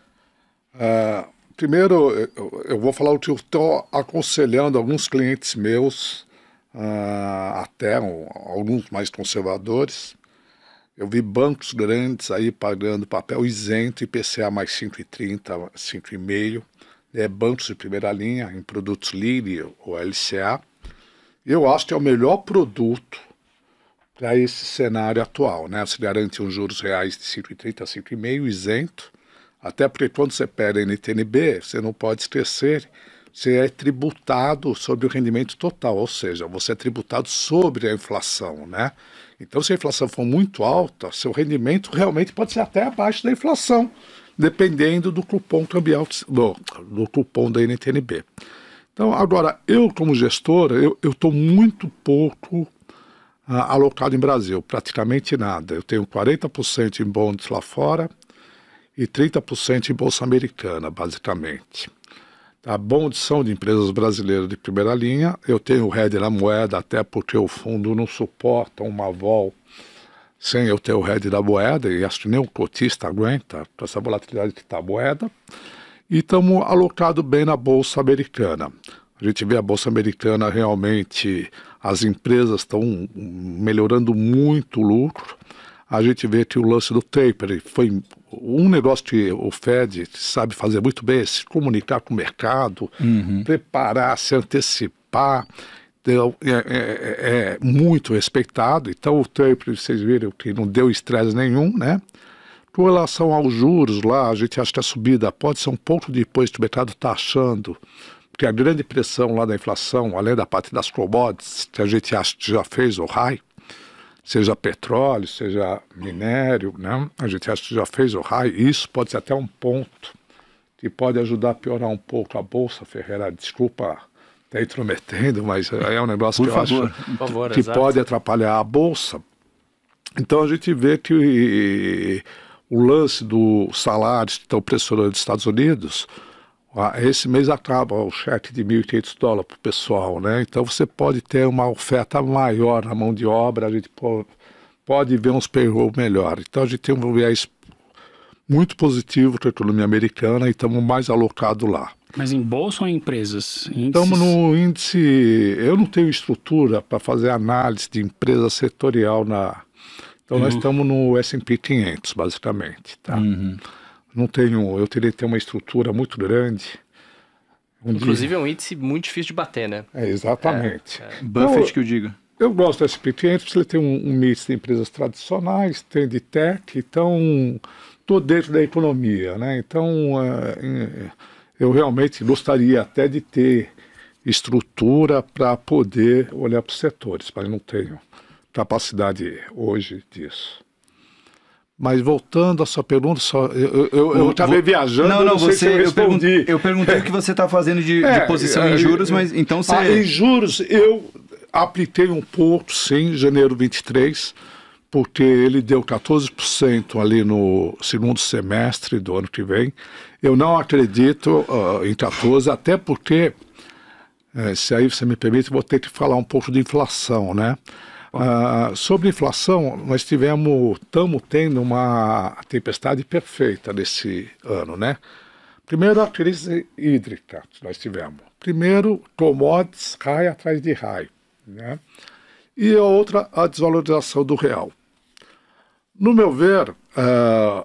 Uh, primeiro, eu, eu vou falar o que eu estou aconselhando alguns clientes meus, uh, até um, alguns mais conservadores. Eu vi bancos grandes aí pagando papel isento, I P C A mais cinco e trinta, cinco e meio, né, bancos de primeira linha em produtos L I R I ou L C A. Eu acho que é o melhor produto para esse cenário atual, né? Você garante uns juros reais de cinco e trinta a cinco e meio, isento, até porque quando você pega a N T N B, você não pode esquecer, você é tributado sobre o rendimento total, ou seja, você é tributado sobre a inflação, né? Então, se a inflação for muito alta, seu rendimento realmente pode ser até abaixo da inflação, dependendo do cupom cambial, do, do cupom da N T N B. Então, agora, eu como gestor, eu estou muito pouco... alocado em Brasil, praticamente nada. Eu tenho quarenta por cento em bonds lá fora e trinta por cento em bolsa americana, basicamente. Tá? Bonds são de empresas brasileiras de primeira linha. Eu tenho o head na moeda, até porque o fundo não suporta uma vol sem eu ter o head da moeda, e acho que nem o cotista aguenta com essa volatilidade que está a moeda. E estamos alocados bem na bolsa americana. A gente vê a bolsa americana realmente... As empresas estão melhorando muito o lucro. A gente vê que o lance do taper foi um negócio que o Fed sabe fazer muito bem, se comunicar com o mercado, uhum. preparar, se antecipar. Então, é, é, é muito respeitado. Então, o taper, vocês viram que não deu estresse nenhum, né? Com relação aos juros lá, a gente acha que a subida pode ser um pouco depois que o mercado está achando... Porque a grande pressão lá da inflação, além da parte das commodities, que a gente acha que já fez o high, seja petróleo, seja minério, né? A gente acha que já fez o high, e isso pode ser até um ponto que pode ajudar a piorar um pouco a Bolsa, Ferreira, desculpa estar intrometendo, mas é um negócio que eu acho que pode atrapalhar a Bolsa. Então a gente vê que o lance dos salários que estão pressionando os Estados Unidos... Esse mês acaba o cheque de mil e quinhentos dólares para o pessoal, né? Então você pode ter uma oferta maior na mão de obra, a gente pode ver uns payroll melhor. Então a gente tem um viés muito positivo para a economia americana e estamos mais alocados lá. Mas em bolsa ou em empresas? Índices? Estamos no índice... Eu não tenho estrutura para fazer análise de empresa setorial. na. Então uhum. nós estamos no S and P quinhentos, basicamente, tá? Uhum. Não tenho, eu teria que ter uma estrutura muito grande. Um Inclusive dia... é um índice muito difícil de bater, né? É, exatamente. É, é. Buffett então, que eu digo. Eu gosto do S and P quinhentos, ele tem um, um mix de empresas tradicionais, tem de tech, então estou dentro da economia, né? Então uh, eu realmente gostaria até de ter estrutura para poder olhar para os setores, mas não tenho capacidade hoje disso. Mas voltando à sua pergunta, só, eu, eu, eu acabei vou... viajando, não, não, não sei você, se eu respondi. Eu, pergun eu perguntei o que você está fazendo de, é, de posição é, em juros, é, mas então você... Ah, em juros eu apliquei um pouco, sim, em janeiro vinte e três, porque ele deu quatorze por cento ali no segundo semestre do ano que vem. Eu não acredito uh, em quatorze por cento, até porque É, se aí você me permite, vou ter que falar um pouco de inflação, né? Ah, sobre inflação, nós tivemos, estamos tendo uma tempestade perfeita nesse ano, né? Primeiro, a crise hídrica que nós tivemos. Primeiro, commodities raio atrás de raio, né? E a outra, a desvalorização do real. No meu ver, uh,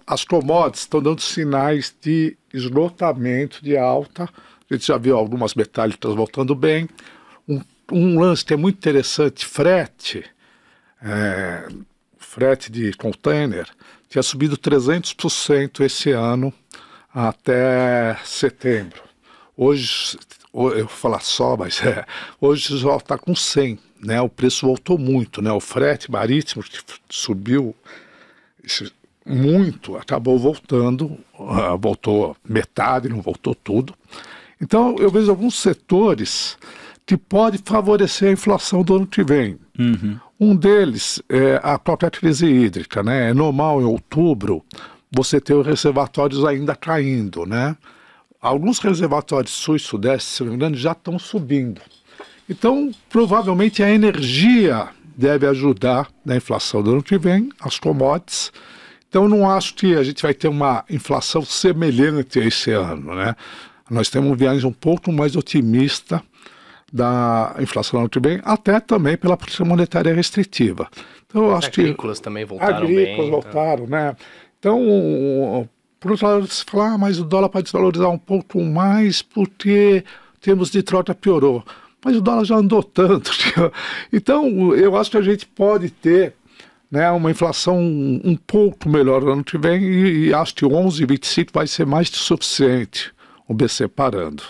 as commodities estão dando sinais de esgotamento, de alta. A gente já viu algumas metálicas voltando bem. Um, um lance que é muito interessante, frete, é, frete de container, tinha subido trezentos por cento esse ano até setembro. Hoje, eu vou falar só, mas é, hoje já está com cem, né? O preço voltou muito, né? O frete marítimo que subiu muito, acabou voltando, voltou metade, não voltou tudo. Então, eu vejo alguns setores que podem favorecer a inflação do ano que vem. Uhum. Um deles é a própria crise hídrica, né? É normal, em outubro, você ter os reservatórios ainda caindo, né? Alguns reservatórios sul e sudeste, se não me engano, já estão subindo. Então, provavelmente, a energia deve ajudar na inflação do ano que vem, as commodities. Então, não acho que a gente vai ter uma inflação semelhante a esse ano, né? Nós temos uma viagem um pouco mais otimista da inflação do ano que vem, até também pela política monetária restritiva. Então, eu acho que agrícolas também voltaram bem. Agrícolas voltaram, né? Então, por outro lado, se fala, ah, mas o dólar pode desvalorizar um pouco mais porque termos de troca piorou. Mas o dólar já andou tanto. Então, eu acho que a gente pode ter, né, uma inflação um, um pouco melhor no ano que vem e, e acho que onze vírgula vinte e cinco vai ser mais que suficiente. O B C parando.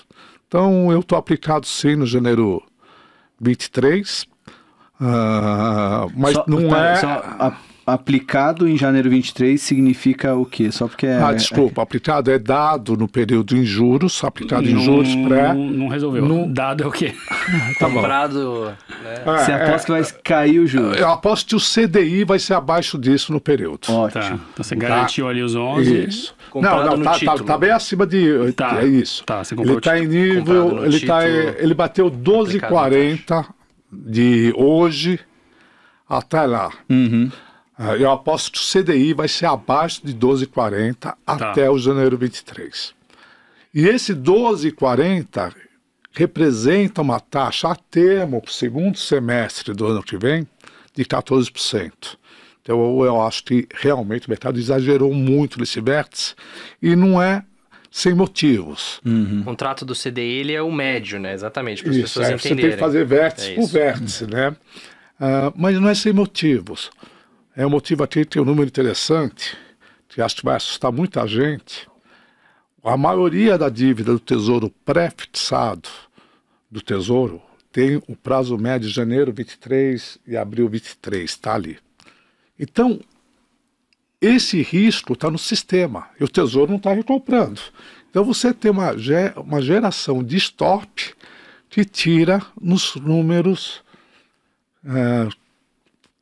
Então, eu estou aplicado sim no janeiro vinte e três, uh, mas só, não tá, é... Só a, aplicado em janeiro vinte e três significa o quê? Só porque é... Ah, desculpa, é... aplicado é dado no período em juros, aplicado não, em juros pré... Não, não resolveu. Não... Dado é o quê? Tá comprado... Né? É, você aposta é, que vai cair o juros? Eu aposto que o C D I vai ser abaixo disso no período. Ótimo. Tá. Então você garantiu tá. ali os onze... Isso. Comprado não, não, tá, tá, tá bem acima de... Tá, é isso. Tá, você ele está em nível... Ele, tá, ele bateu doze e quarenta de hoje até lá. Uhum. Uh, eu aposto que o C D I vai ser abaixo de doze e quarenta tá. até o janeiro vinte e três. E esse doze e quarenta representa uma taxa a termo para o segundo semestre do ano que vem de quatorze por cento. Então, eu, eu acho que realmente o mercado exagerou muito nesse vértice e não é sem motivos. Uhum. O contrato do C D I ele é o médio, né? Exatamente, para as pessoas é, entenderem. Você tem que fazer vértice é por vértice, uhum. né? Uh, mas não é sem motivos. É um motivo aqui que tem um número interessante, que acho que vai assustar muita gente. A maioria da dívida do Tesouro pré-fixado do Tesouro tem o prazo médio de janeiro vinte e três e abril vinte e três, está ali. Então, esse risco está no sistema e o Tesouro não está recomprando. Então, você tem uma, ger- uma geração de stop que tira nos números é,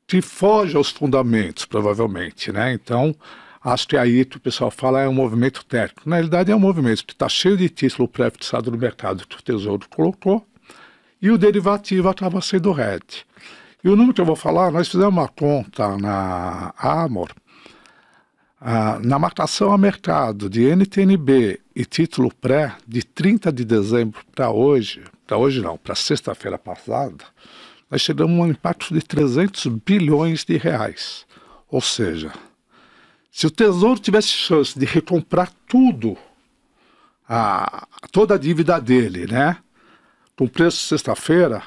que foge aos fundamentos, provavelmente, né? Então, acho que aí que o pessoal fala é um movimento técnico. Na realidade, é um movimento que está cheio de título pré-fixado no mercado que o Tesouro colocou e o derivativo acaba sendo hedge. E o número que eu vou falar, nós fizemos uma conta na Armor, ah, na marcação a mercado de N T N B e título pré de trinta de dezembro para hoje, para hoje não, para sexta-feira passada, nós chegamos a um impacto de trezentos bilhões de reais. Ou seja, se o Tesouro tivesse chance de recomprar tudo, a, toda a dívida dele, né, com preço de sexta-feira,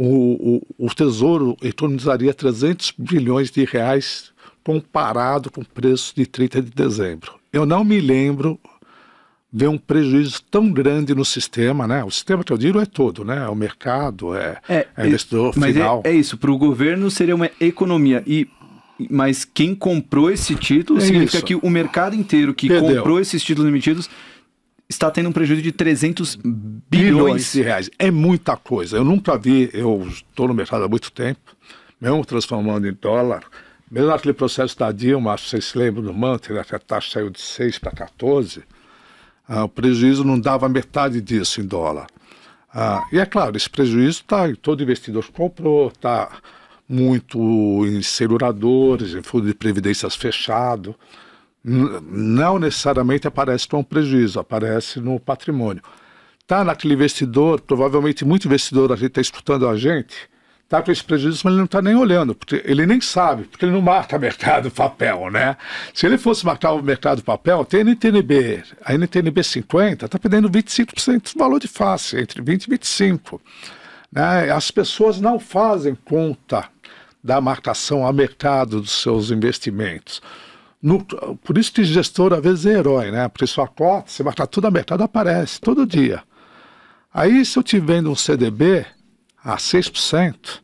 O, o, o Tesouro economizaria trezentos bilhões de reais comparado com o preço de trinta de dezembro. Eu não me lembro de um prejuízo tão grande no sistema, né? O sistema que eu digo é todo, né? É o mercado, é, é, é investidor mas final. É, é isso, para o governo seria uma economia. E, mas quem comprou esse título é significa isso. que o mercado inteiro que Perdeu. comprou esses títulos emitidos... está tendo um prejuízo de trezentos bilhões de reais. É muita coisa. Eu nunca vi, eu estou no mercado há muito tempo, mesmo transformando em dólar, mesmo naquele processo da Dilma, vocês se lembram do mantra, que a taxa saiu de seis para quatorze, ah, o prejuízo não dava metade disso em dólar. Ah, e é claro, esse prejuízo está, todo investidor que comprou, está muito em seguradores, em fundo de previdências fechado. Não necessariamente aparece como prejuízo, aparece no patrimônio. Está naquele investidor, provavelmente muito investidor ali está escutando a gente, está com esse prejuízo, mas ele não está nem olhando, porque ele nem sabe, porque ele não marca mercado papel, né? Se ele fosse marcar o mercado papel, tem a N T N B, a N T N B cinquenta está perdendo vinte e cinco por cento do valor de face, entre vinte e vinte e cinco por cento. Né? As pessoas não fazem conta da marcação a mercado dos seus investimentos. No, por isso que gestor às vezes é herói, né? Porque sua cota, você marca tudo a mercado, aparece todo dia. Aí se eu estiver vendo um C D B a seis por cento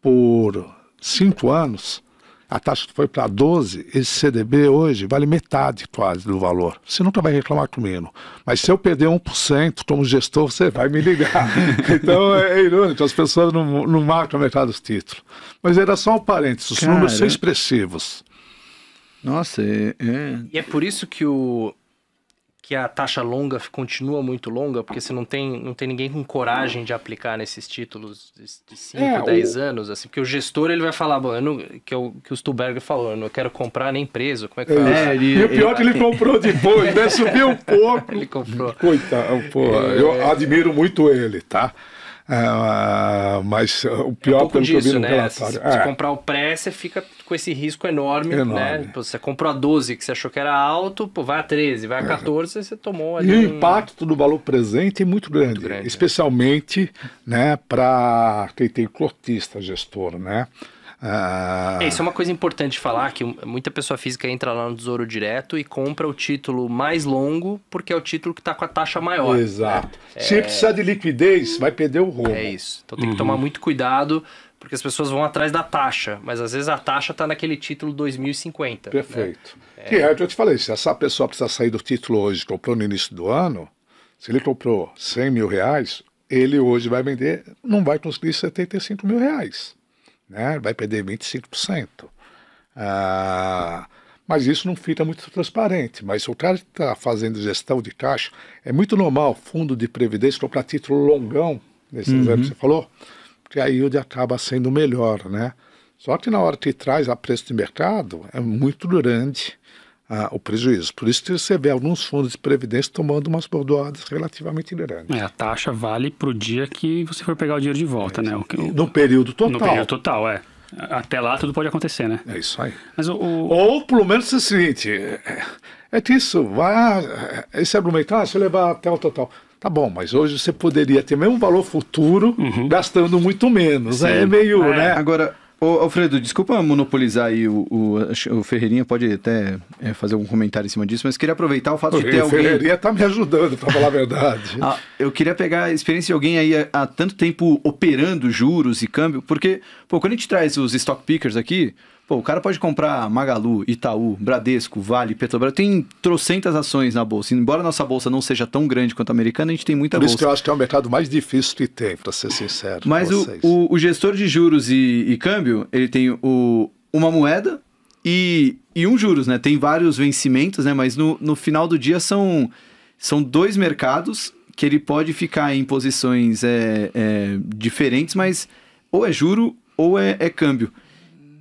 por cinco anos, a taxa foi para doze por cento, esse C D B hoje vale metade quase do valor. Você nunca vai reclamar comigo. Mas se eu perder um por cento como gestor, você vai me ligar. Então é irônico, as pessoas não, não marcam a mercado dos títulos. Mas era só um parênteses, os Cara. números são expressivos. Nossa, é, é... E é por isso que, o, que a taxa longa continua muito longa, porque você não tem, não tem ninguém com coragem de aplicar nesses títulos de cinco, dez anos, assim, porque o gestor ele vai falar, bom, eu não, que, eu, que o Stuberger falou, eu não quero comprar nem preso, como é que faz? É, ele, e o pior é que ele comprou depois, né? Subiu um pouco. Ele comprou. Coitado, pô, é... eu admiro muito ele, tá? Ah, mas o pior é um pelo disso, que eu vi no né? relatório. Se, se é. comprar o pré, você fica com esse risco enorme, enorme. Né? Pô, você comprou a doze que você achou que era alto, pô, vai a treze, vai a quatorze, é. você tomou ali. E um... o impacto do valor presente é muito grande, muito grande especialmente é. né, para quem tem cortista, gestor, né? Ah... É, isso é uma coisa importante de falar, que muita pessoa física entra lá no Tesouro Direto e compra o título mais longo, porque é o título que está com a taxa maior. Exato. Né? Se é... precisar de liquidez, vai perder o rumo. É isso. Então tem uhum. que tomar muito cuidado, porque as pessoas vão atrás da taxa, mas às vezes a taxa está naquele título dois mil e cinquenta. Perfeito. Né? É... E é o que eu te falei, se essa pessoa precisa sair do título hoje, comprou no início do ano, se ele comprou cem mil reais, ele hoje vai vender, não vai conseguir setenta e cinco mil reais. Né? Vai perder vinte e cinco por cento. Ah, mas isso não fica muito transparente. Mas o cara que está fazendo gestão de caixa, é muito normal fundo de previdência comprar título longão, nesse uhum. exemplo que você falou, porque a yield acaba sendo melhor. Né? Só que na hora que traz a preço de mercado, é muito grande ah, o prejuízo. Por isso que você vê alguns fundos de previdência tomando umas bordoadas relativamente grandes. É, a taxa vale para o dia que você for pegar o dinheiro de volta, é, né? O que, o, no período total. No período total, é. Até lá tudo pode acontecer, né? É isso aí. Mas o, o... Ou, pelo menos, é o seguinte, é, é que isso, vai, esse argumento, ah, se eu levar até o total... Tá bom, mas hoje você poderia ter mesmo valor futuro uhum. gastando muito menos. Sim. É meio, é. né? Agora... Ô, Alfredo, desculpa monopolizar aí, o, o, o Ferreirinha pode até é, fazer algum comentário em cima disso, mas queria aproveitar o fato Oi, de ter o alguém... O Ferreirinha tá me ajudando, para falar a verdade. Ah, eu queria pegar a experiência de alguém aí há, há tanto tempo operando juros e câmbio, porque, pô, quando a gente traz os Stock Pickers aqui, pô, o cara pode comprar Magalu, Itaú, Bradesco, Vale, Petrobras, tem trocentas ações na bolsa. Embora a nossa bolsa não seja tão grande quanto a americana, a gente tem muita bolsa. Por isso bolsa. que eu acho que é o mercado mais difícil que tem, para ser sincero. Mas o, o, o gestor de juros e, e câmbio, ele tem o, uma moeda e, e um juros, né? Tem vários vencimentos, né? Mas no, no final do dia são, são dois mercados que ele pode ficar em posições é, é, diferentes, mas ou é juro ou é, é câmbio.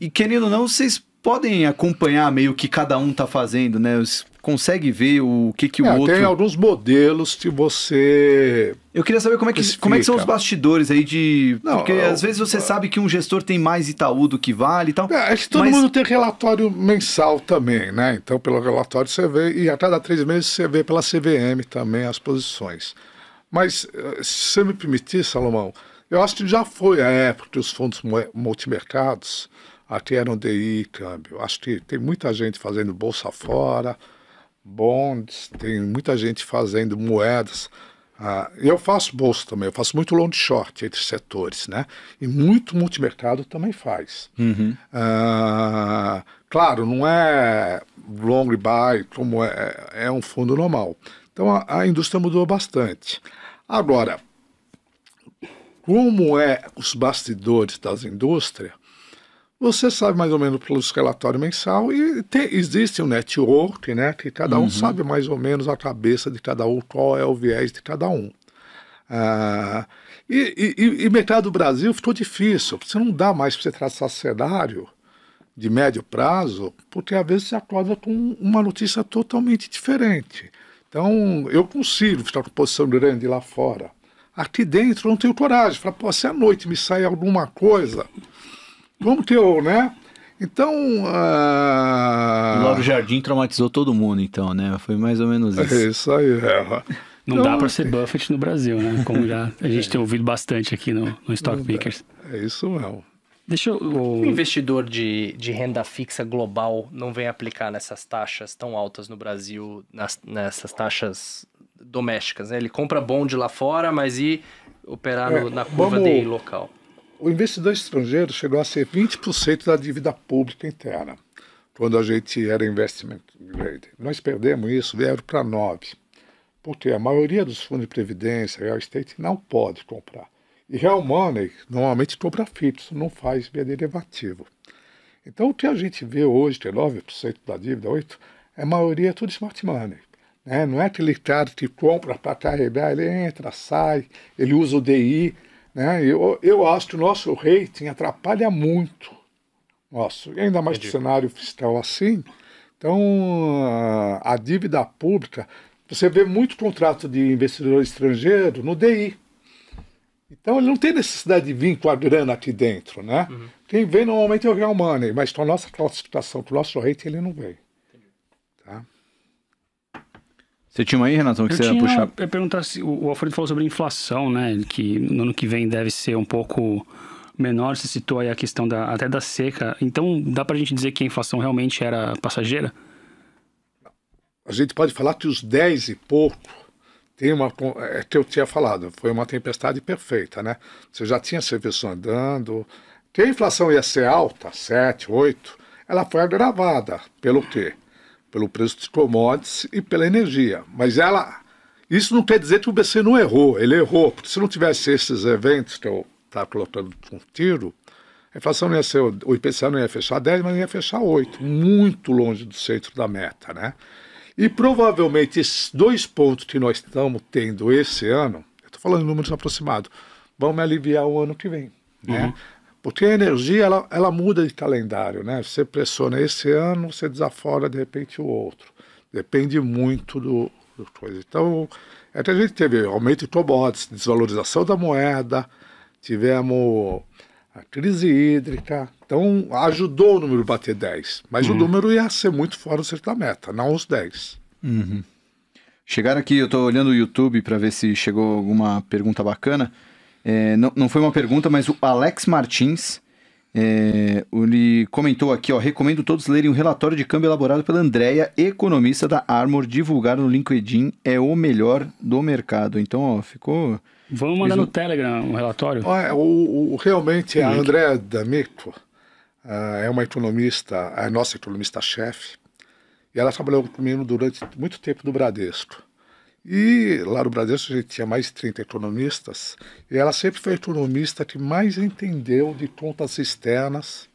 E querendo ou não, vocês podem acompanhar meio que cada um tá fazendo, né? Vocês conseguem ver o que, que o é, outro... Tem alguns modelos que você... Eu queria saber como é que, como é que são os bastidores aí de... Não, Porque eu... às vezes você sabe que um gestor tem mais Itaú do que Vale e tal. É, é que todo mas... mundo tem relatório mensal também, né? Então, pelo relatório você vê, e a cada três meses você vê pela C V M também as posições. Mas, se você me permitir, Salomão, eu acho que já foi a época que os fundos multimercados até eram D I, câmbio. Acho que tem muita gente fazendo bolsa fora, bonds, tem muita gente fazendo moedas. Ah, eu faço bolsa também, eu faço muito long short entre setores, né? E muito multimercado também faz. Uhum. Ah, claro, não é long buy como é, é um fundo normal. Então a, a indústria mudou bastante. Agora, como é os bastidores das indústrias, você sabe mais ou menos pelos relatórios mensal e tem, existe um network, né? Que cada um uhum. sabe mais ou menos a cabeça de cada um, qual é o viés de cada um. Ah, e, e, e mercado do Brasil ficou difícil. Você não dá mais para você traçar cenário de médio prazo, porque às vezes você acorda com uma notícia totalmente diferente. Então, eu consigo ficar com posição grande lá fora. Aqui dentro eu não tenho coragem. Falo, pô, se à noite me sair alguma coisa, como que eu, né? Então... Uh... Lauro Jardim traumatizou todo mundo, então, né? Foi mais ou menos isso. É isso aí, é. Não então, dá para ser Buffett no Brasil, né? Como já a gente tem ouvido bastante aqui no, no Stock Pickers. É isso mesmo. Deixa eu... O investidor de, de renda fixa global não vem aplicar nessas taxas tão altas no Brasil, nas, nessas taxas domésticas, né? Ele compra bonde lá fora, mas e operar é, no, na curva vamos... D I local? O investidor estrangeiro chegou a ser vinte por cento da dívida pública interna, quando a gente era investment grade. Nós perdemos isso, vieram para nove por cento, porque a maioria dos fundos de previdência, real estate, não pode comprar. E real money normalmente compra fixo, não faz B D R derivativo. Então o que a gente vê hoje, que é nove por cento da dívida, oito por cento, é a maioria tudo smart money. Né? Não é aquele cara que compra para carregar, ele entra, sai, ele usa o D I... Né? Eu, eu acho que o nosso rating atrapalha muito, nossa, ainda mais no cenário fiscal assim. Então, a dívida pública, você vê muito contrato de investidor estrangeiro no D I. Então, ele não tem necessidade de vir com a grana aqui dentro, né? Uhum. Quem vem normalmente é o real money, mas com a nossa classificação, com o nosso rating, ele não vem. Tá? Você tinha uma aí, Renatão, que eu você tinha, ia puxar? Eu ia perguntar se o Alfredo falou sobre inflação, né? Que no ano que vem deve ser um pouco menor. Você citou aí a questão da, até da seca. Então, dá pra gente dizer que a inflação realmente era passageira? A gente pode falar que os dez e pouco tem uma... É que eu tinha falado, foi uma tempestade perfeita, né? Você já tinha serviço andando. Que a inflação ia ser alta, sete, oito, ela foi agravada. Pelo quê? Pelo preço dos commodities e pela energia. Mas ela, isso não quer dizer que o B C não errou, ele errou, porque se não tivesse esses eventos que eu estava colocando com tiro, a inflação não ia ser, o I P C A não ia fechar dez, mas ia fechar oito, muito longe do centro da meta, né? E provavelmente esses dois pontos que nós estamos tendo esse ano, eu estou falando em números aproximados, vão me aliviar o ano que vem, né? Uhum. Porque a energia, ela, ela muda de calendário, né? Você pressiona esse ano, você desafora, de repente, o outro. Depende muito do, do coisa. Então, é que a gente teve aumento de commodities, desvalorização da moeda, tivemos a crise hídrica. Então, ajudou o número a bater dez. Mas uhum. o número ia ser muito fora do centro da meta, não os dez. Uhum. Chegaram aqui, eu estou olhando o YouTube para ver se chegou alguma pergunta bacana. É, não, não foi uma pergunta, mas o Alex Martins, é, ele comentou aqui, ó, recomendo todos lerem o relatório de câmbio elaborado pela Andrea, economista da Armor, divulgado no LinkedIn, é o melhor do mercado. Então, ó, ficou... Vamos mandar no Telegram um relatório? Ó, o, o, realmente, a Andrea D'Amico uh, é uma economista, é a nossa economista-chefe, e ela trabalhou comigo durante muito tempo no Bradesco. E lá no Bradesco a gente tinha mais de trinta economistas, e ela sempre foi a economista que mais entendeu de contas externas,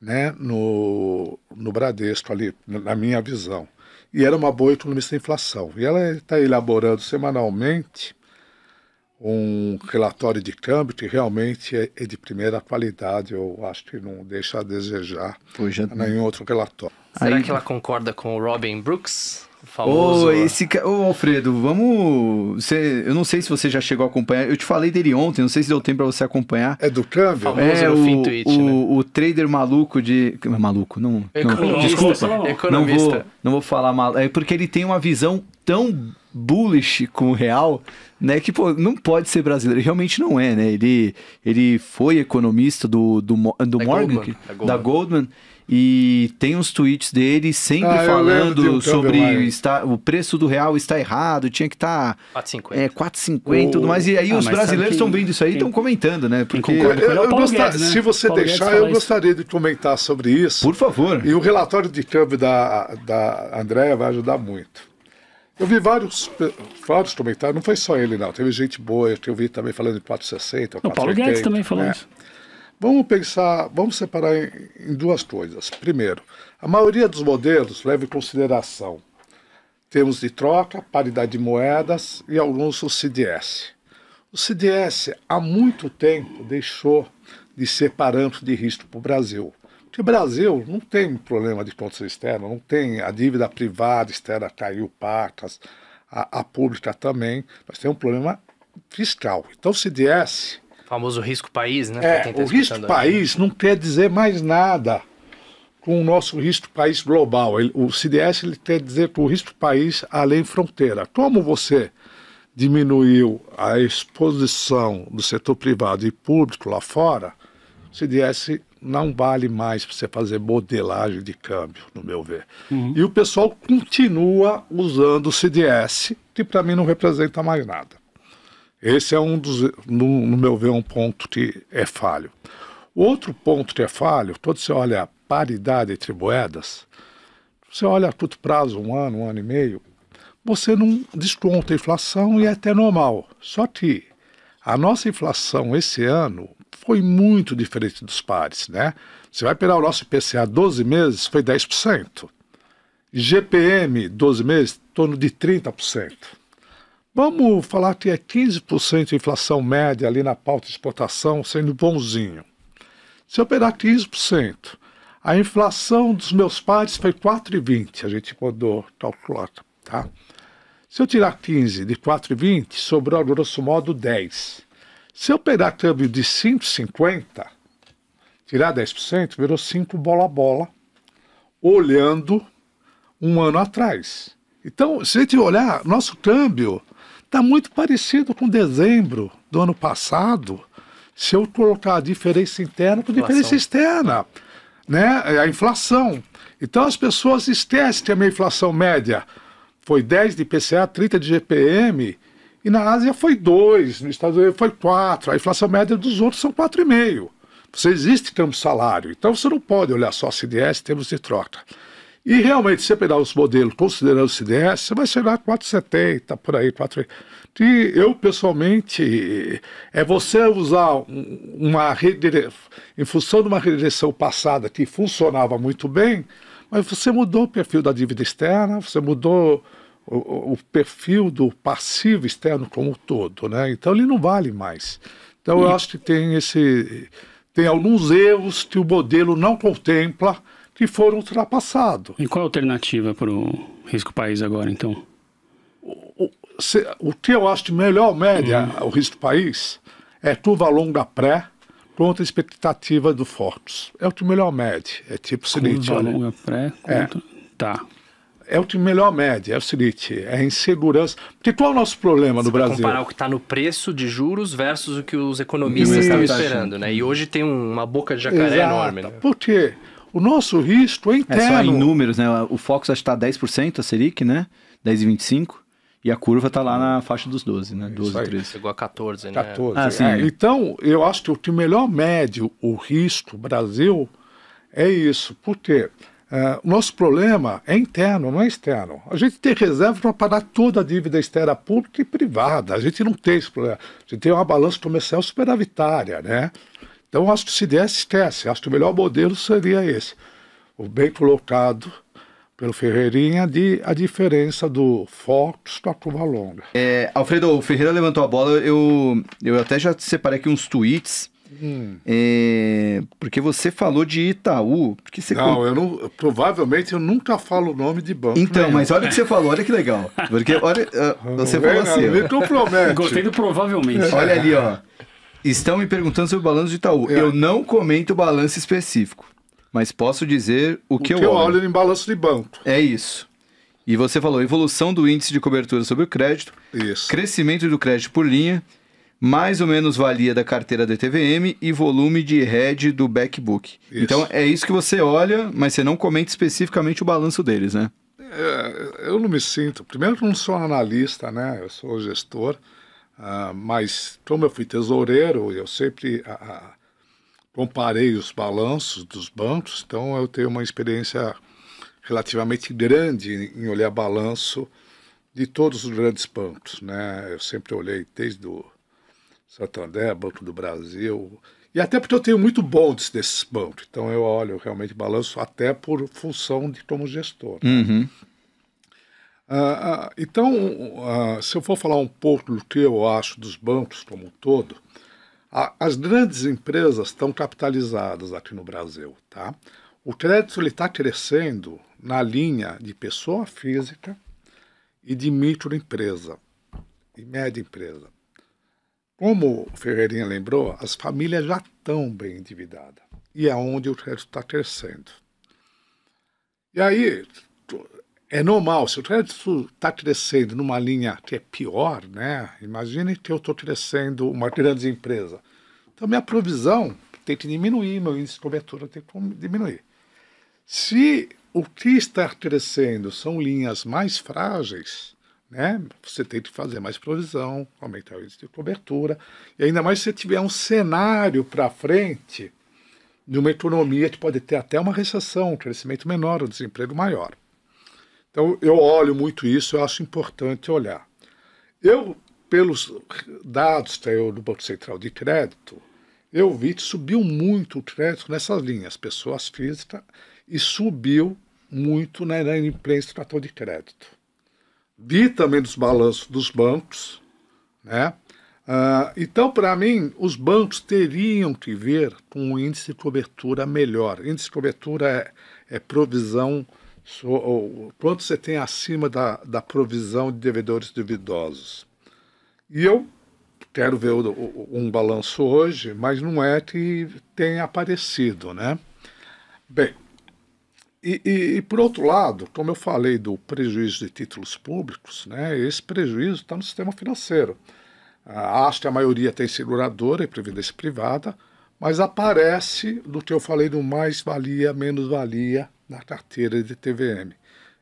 né, no, no Bradesco, ali, na minha visão. E era uma boa economista da inflação. E ela está elaborando semanalmente um relatório de câmbio que realmente é, é de primeira qualidade, eu acho que não deixa a desejar a nenhum outro relatório. Será Aí... que ela concorda com o Robin Brooks? Famoso. Ô, esse ca... Ô, Alfredo, vamos... Você... Eu não sei se você já chegou a acompanhar. Eu te falei dele ontem, não sei se deu tempo pra você acompanhar. É do câmbio? Famoso é o, fim tweet, o, né? o trader maluco de... Maluco, não... Economista. Não, desculpa. Economista. Não vou, não vou falar mal. É porque ele tem uma visão tão bullish com o real, né? Que, pô, não pode ser brasileiro. Ele realmente não é, né? Ele, ele foi economista do, do, do da Morgan, Goldman, da Goldman. Da Goldman. E tem uns tweets dele sempre ah, falando um sobre está, o preço do real está errado, tinha que estar... Tá, quatro e cinquenta. É, quatro e cinquenta e tudo mais. E aí ah, os brasileiros estão vendo isso aí e estão comentando, né? Porque eu, eu, eu gostar, Guedes, né? Se você Paulo deixar, Guedes eu gostaria isso. de comentar sobre isso. Por favor. E o relatório de câmbio da, da Andrea vai ajudar muito. Eu vi vários, vários comentários, não foi só ele não, teve gente boa, que eu vi também falando de quatro e sessenta. O Paulo Guedes também falou isso. Né? Vamos pensar, vamos separar em, em duas coisas. Primeiro, a maioria dos modelos leva em consideração termos de troca, paridade de moedas e alguns os C D S. O C D S há muito tempo deixou de ser parâmetro de risco para o Brasil. Porque o Brasil não tem problema de contas externas, não tem a dívida privada externa caiu, pacas, a, a pública também, mas tem um problema fiscal. Então o C D S... O famoso risco país, né? É, quem tá o risco país não quer dizer mais nada com o nosso risco país global. Ele, o C D S ele quer dizer que o risco país além fronteira. Como você diminuiu a exposição do setor privado e público lá fora, o C D S... não vale mais para você fazer modelagem de câmbio, no meu ver. Uhum. E o pessoal continua usando o C D S, que para mim não representa mais nada. Esse é um dos, no, no meu ver, um ponto que é falho. Outro ponto que é falho, quando você olha a paridade entre moedas, você olha a curto prazo, um ano, um ano e meio, você não desconta a inflação e é até normal. Só que a nossa inflação esse ano foi muito diferente dos pares, né? Você vai pegar o nosso I P C A doze meses, foi dez por cento. G P M, doze meses, em torno de trinta por cento. Vamos falar que é quinze por cento de inflação média ali na pauta de exportação, sendo bonzinho. Se eu pegar quinze por cento, a inflação dos meus pares foi quatro vírgula vinte por cento, a gente mudou calcular, tá? Se eu tirar quinze de quatro vírgula vinte, sobrou, grosso modo, dez por cento. Se eu pegar câmbio de cinco vírgula cinquenta, tirar dez por cento, virou cinco bola a bola, olhando um ano atrás. Então, se a gente olhar, nosso câmbio está muito parecido com dezembro do ano passado, se eu colocar a diferença interna com a diferença externa, né? A inflação. Então, as pessoas esquecem que a minha inflação média foi dez de I P C A, trinta de G P M, e na Ásia foi dois, nos Estados Unidos foi quatro, a inflação média dos outros são quatro vírgula cinco. Você existe campo salário, então você não pode olhar só C D S em termos de troca. E realmente, se você pegar os modelos considerando o C D S, você vai chegar a quatro vírgula setenta, por aí, quatro vírgula oitenta. E eu, pessoalmente, é você usar uma redireção, em função de uma redireção passada que funcionava muito bem, mas você mudou o perfil da dívida externa, você mudou... O, o perfil do passivo externo como um todo, né? Então ele não vale mais. Então eu acho que tem esse, tem alguns erros que o modelo não contempla que foram ultrapassados. E qual a alternativa para o risco país agora, então? O, o, se, o que eu acho de melhor média uhum. o risco país é curva longa pré contra a expectativa do Fox. É o que melhor mede. É tipo seguinte. Curva longa pré contra... É. Tá. É o que melhor mede, é o seguinte, é a insegurança. Porque qual é o nosso problema no Brasil? Comparar o que está no preço de juros versus o que os economistas Isso. estavam esperando, né? E hoje tem uma boca de jacaré Exato. enorme, né? Porque o nosso risco é interno. É só em números, né? O Fox acho que está dez por cento, a Selic, né? dez vírgula vinte e cinco por cento. E a curva está lá na faixa dos doze, né? doze, treze. Chegou a quatorze, né? quatorze. Ah, sim. É. Então, eu acho que o que melhor mede o risco Brasil é isso. Por quê? Uh, o nosso problema é interno, não é externo. A gente tem reserva para pagar toda a dívida externa pública e privada. A gente não tem esse problema. A gente tem uma balança comercial superavitária, né? Então, acho que o C D S esquece. Acho que o melhor modelo seria esse. O bem colocado pelo Ferreirinha de a diferença do Fox com a curva longa. É, Alfredo, o Ferreira levantou a bola. Eu, eu até já separei aqui uns tweets... Hum. É, porque você falou de Itaú. Porque você não, com... eu não, provavelmente eu nunca falo o nome de banco. Então, mesmo. Mas olha o que você falou, olha que legal. Porque olha, uh, você não falou assim. Não, compromete. Gostei do provavelmente. Olha ali, ó. Estão me perguntando sobre o balanço de Itaú. É. Eu não comento balanço específico, mas posso dizer o, o que, que eu olho. O que eu olho em balanço de banco. É isso. E você falou evolução do índice de cobertura sobre o crédito, isso. crescimento do crédito por linha, mais ou menos valia da carteira da E T V M e volume de hedge do backbook. Isso. Então, é isso que você olha, mas você não comenta especificamente o balanço deles, né? É, eu não me sinto... Primeiro, eu não sou analista, né? Eu sou gestor, uh, mas como eu fui tesoureiro, eu sempre uh, comparei os balanços dos bancos, então eu tenho uma experiência relativamente grande em olhar balanço de todos os grandes bancos, né? Eu sempre olhei desde o Santander, Banco do Brasil, e até porque eu tenho muito bondes desses bancos, então eu olho realmente balanço até por função de como gestor. Né? Uhum. Uh, uh, então, uh, se eu for falar um pouco do que eu acho dos bancos como um todo, a, as grandes empresas estão capitalizadas aqui no Brasil, tá? O crédito está crescendo na linha de pessoa física e de microempresa e média empresa. Como o Ferreirinha lembrou, as famílias já estão bem endividadas, e é onde o crédito está crescendo. E aí, é normal, se o crédito está crescendo numa linha que é pior, né? Imagine que eu estou crescendo uma grande empresa. Então, minha provisão tem que diminuir, meu índice de cobertura tem que diminuir. Se o que está crescendo são linhas mais frágeis, né? Você tem que fazer mais provisão, aumentar o índice de cobertura, e ainda mais se você tiver um cenário para frente de uma economia que pode ter até uma recessão, um crescimento menor, um desemprego maior. Então, eu olho muito isso, eu acho importante olhar. Eu, pelos dados que eu, do Banco Central de Crédito, eu vi que subiu muito o crédito nessas linhas, pessoas físicas, e subiu muito na inadimplência do cartão de crédito. Vi também dos balanços dos bancos, né? Uh, então, para mim, os bancos teriam que vir com um índice de cobertura melhor. Índice de cobertura é, é provisão, so, ou, quanto você tem acima da, da provisão de devedores duvidosos. E eu quero ver o, o, um balanço hoje, mas não é que tenha aparecido, né? Bem, e, e, e por outro lado, como eu falei do prejuízo de títulos públicos, né, esse prejuízo está no sistema financeiro. Ah, acho que a maioria tem seguradora e previdência privada, mas aparece do que eu falei do mais-valia, menos-valia na carteira de T V M.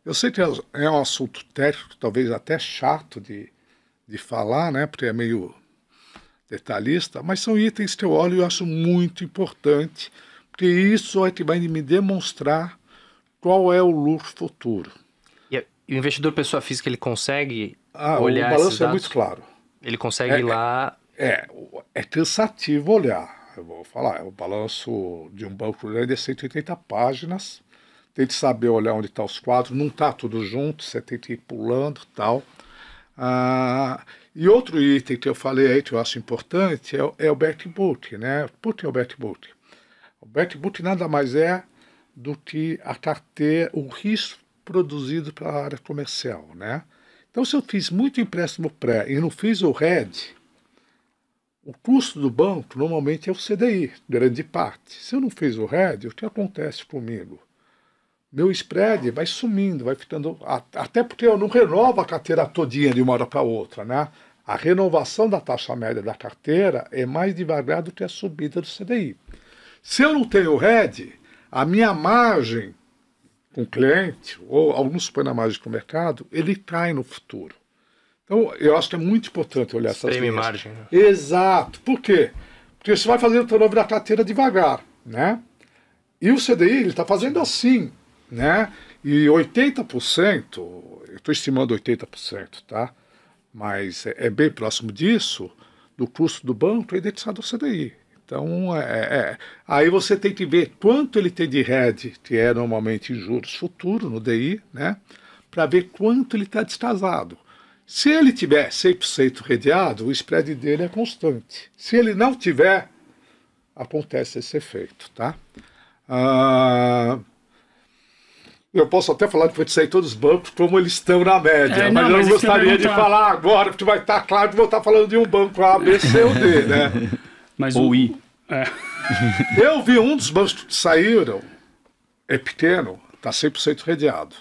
Eu sei que é um assunto técnico, talvez até chato de, de falar, né, porque é meio detalhista, mas são itens que eu olho e eu acho muito importante, porque isso é que vai me demonstrar qual é o lucro futuro. E o investidor pessoa física, ele consegue ah, olhar esses dados? O balanço é muito claro. Ele consegue é, ir lá... É, é, é cansativo olhar, eu vou falar. O balanço de um banco grande é cento e oitenta páginas. Tem que saber olhar onde estão os quadros. Não está tudo junto, você tem que ir pulando e tal. Ah, e outro item que eu falei aí, que eu acho importante, é, é o backbook, né? Por que o backbook? O backbook nada mais é do que a carteira, o risco produzido pela área comercial, né? Então, se eu fiz muito empréstimo pré e não fiz o R E D, o custo do banco normalmente é o C D I, grande parte. Se eu não fiz o R E D, o que acontece comigo? Meu spread vai sumindo, vai ficando... Até porque eu não renovo a carteira todinha de uma hora para outra, né? A renovação da taxa média da carteira é mais devagar do que a subida do C D I. Se eu não tenho o R E D, a minha margem com o cliente, ou alguns põem na margem com o mercado, ele cai no futuro. Então, eu acho que é muito importante olhar essas coisas. Margem. Né? Exato. Por quê? Porque você vai fazendo o turnover da carteira devagar, né? E o C D I, ele está fazendo assim, né? E oitenta por cento, eu estou estimando oitenta por cento, tá? Mas é bem próximo disso, do custo do banco é indexado ao C D I. Então, é, é. aí você tem que ver quanto ele tem de R E D, que é normalmente juros futuros, no D I, né? Para ver quanto ele está descasado. Se ele tiver cem por cento redeado, o spread dele é constante. Se ele não tiver, acontece esse efeito, tá? Ah, eu posso até falar que foi de sair todos os bancos como eles estão na média, é, mas não, eu não gostaria de falar agora, porque vai estar claro que vou estar falando de um banco A, B, C ou D, né? Mas ou o... I. É. Eu vi um dos bancos que saíram, é pequeno, está cem por cento redeado.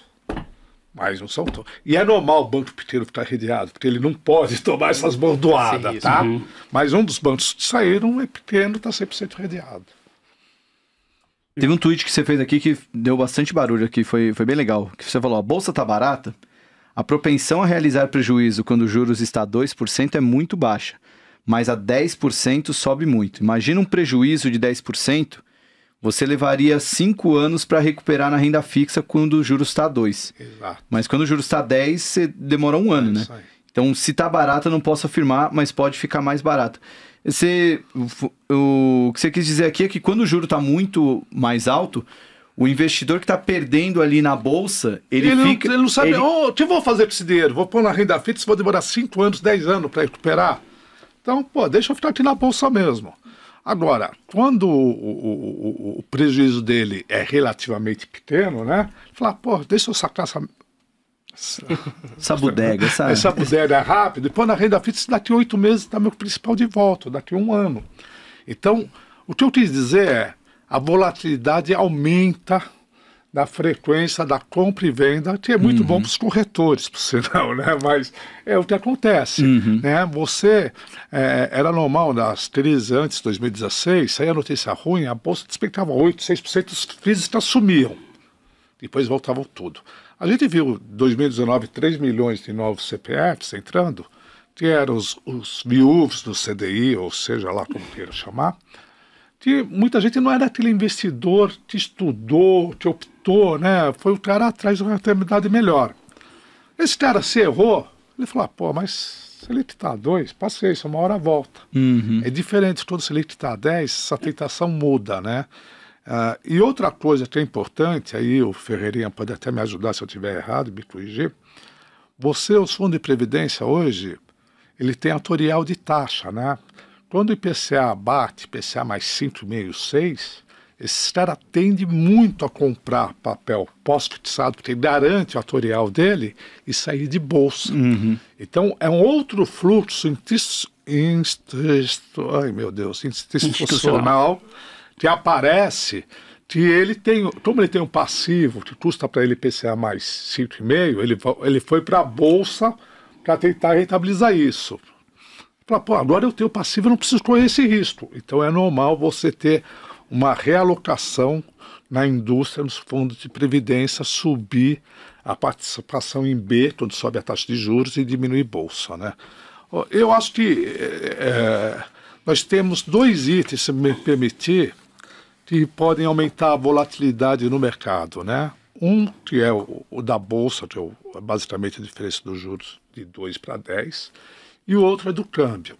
Mas não são todos. E é normal o banco pequeno ficar redeado, porque ele não pode tomar essas bordoadas, tá? Uhum. Mas um dos bancos que saíram é pequeno, está cem por cento redeado. Teve um tweet que você fez aqui que deu bastante barulho aqui, foi, foi bem legal. Que você falou, a bolsa tá barata, a propensão a realizar prejuízo quando os juros está a dois por cento é muito baixa. Mas a dez por cento sobe muito. Imagina um prejuízo de dez por cento, você levaria cinco anos para recuperar na renda fixa quando o juros está a dois por cento. Exato. Mas quando o juros está a dez por cento, você demora um ano, né? Então, se está barato, eu não posso afirmar, mas pode ficar mais barato. Você, o, o que você quis dizer aqui é que quando o juro está muito mais alto, o investidor que está perdendo ali na bolsa, ele, ele fica... Não, ele não sabe, ele... oh, o que eu vou fazer com esse dinheiro? Vou pôr na renda fixa, vou demorar cinco anos, dez anos para recuperar. Então, pô, deixa eu ficar aqui na bolsa mesmo. Agora, quando o, o, o, o prejuízo dele é relativamente pequeno, né? Fala, pô, deixa eu sacar essa... Essa, essa bodega, sabe? Essa bodega é rápida. Depois na renda fixa, daqui oito meses está meu principal de volta, daqui um ano. Então, o que eu quis dizer é, a volatilidade aumenta da frequência da compra e venda, que é muito uhum. bom para os corretores, por sinal, né? Mas é o que acontece. Uhum. Né? Você, é, era normal nas crises antes de dois mil e dezesseis, saía a notícia ruim, a bolsa despencava oito, seis por cento, os físicos sumiam. Depois voltavam tudo. A gente viu, em dois mil e dezenove, três milhões de novos C P Fs entrando, que eram os, os viúvos do C D I, ou seja lá como queira chamar, que muita gente não era aquele investidor que estudou, que optou, né? Foi o cara atrás de uma rentabilidade melhor. Esse cara se errou, ele falou, pô, mas Selic está a dois, passei, isso uma hora volta. Uhum. É diferente, quando Selic está a dez, essa tentação muda, né? Uh, e outra coisa que é importante, aí o Ferreirinha pode até me ajudar se eu estiver errado, me corrigir, você, os fundos de previdência hoje, ele tem autorial de taxa, né? Quando o I P C A bate, I P C A mais cinco vírgula cinco, seis, esse cara tende muito a comprar papel pós-fixado, porque garante o autorial dele, e sair de bolsa. Uhum. Então, é um outro fluxo institucional, ai, meu Deus, institucional que aparece, que ele tem, como ele tem um passivo que custa para ele I P C A mais cinco vírgula cinco, ele, ele foi para a bolsa para tentar rentabilizar isso. Fala, pô, agora eu tenho passivo, eu não preciso correr esse risco. Então é normal você ter uma realocação na indústria, nos fundos de previdência, subir a participação em B, quando sobe a taxa de juros, e diminuir bolsa, né? Eu acho que é, nós temos dois itens, se me permitir, que podem aumentar a volatilidade no mercado, né? Um, que é o, o da Bolsa, que é basicamente a diferença dos juros de dois para dez, e o outro é do câmbio.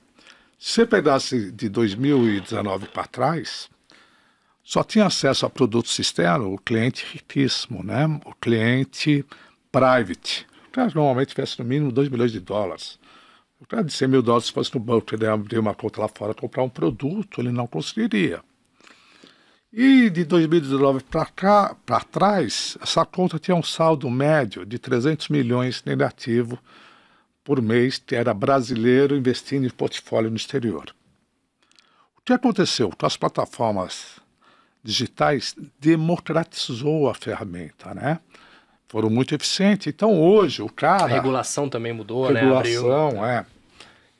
Se você pegasse de dois mil e dezenove para trás, só tinha acesso a produtos externos o cliente riquíssimo, né? O cliente private. O cara normalmente tivesse no mínimo dois milhões de dólares. O cara de cem mil dólares, se fosse no banco, ele abrir uma conta lá fora, comprar um produto, ele não conseguiria. E de dois mil e dezenove para cá, para trás, essa conta tinha um saldo médio de trezentos milhões negativo por mês, que era brasileiro investindo em portfólio no exterior. O que aconteceu? Com as plataformas digitais, democratizou a ferramenta, né? Foram muito eficientes. Então, hoje, o cara... A regulação também mudou, né? A regulação, é.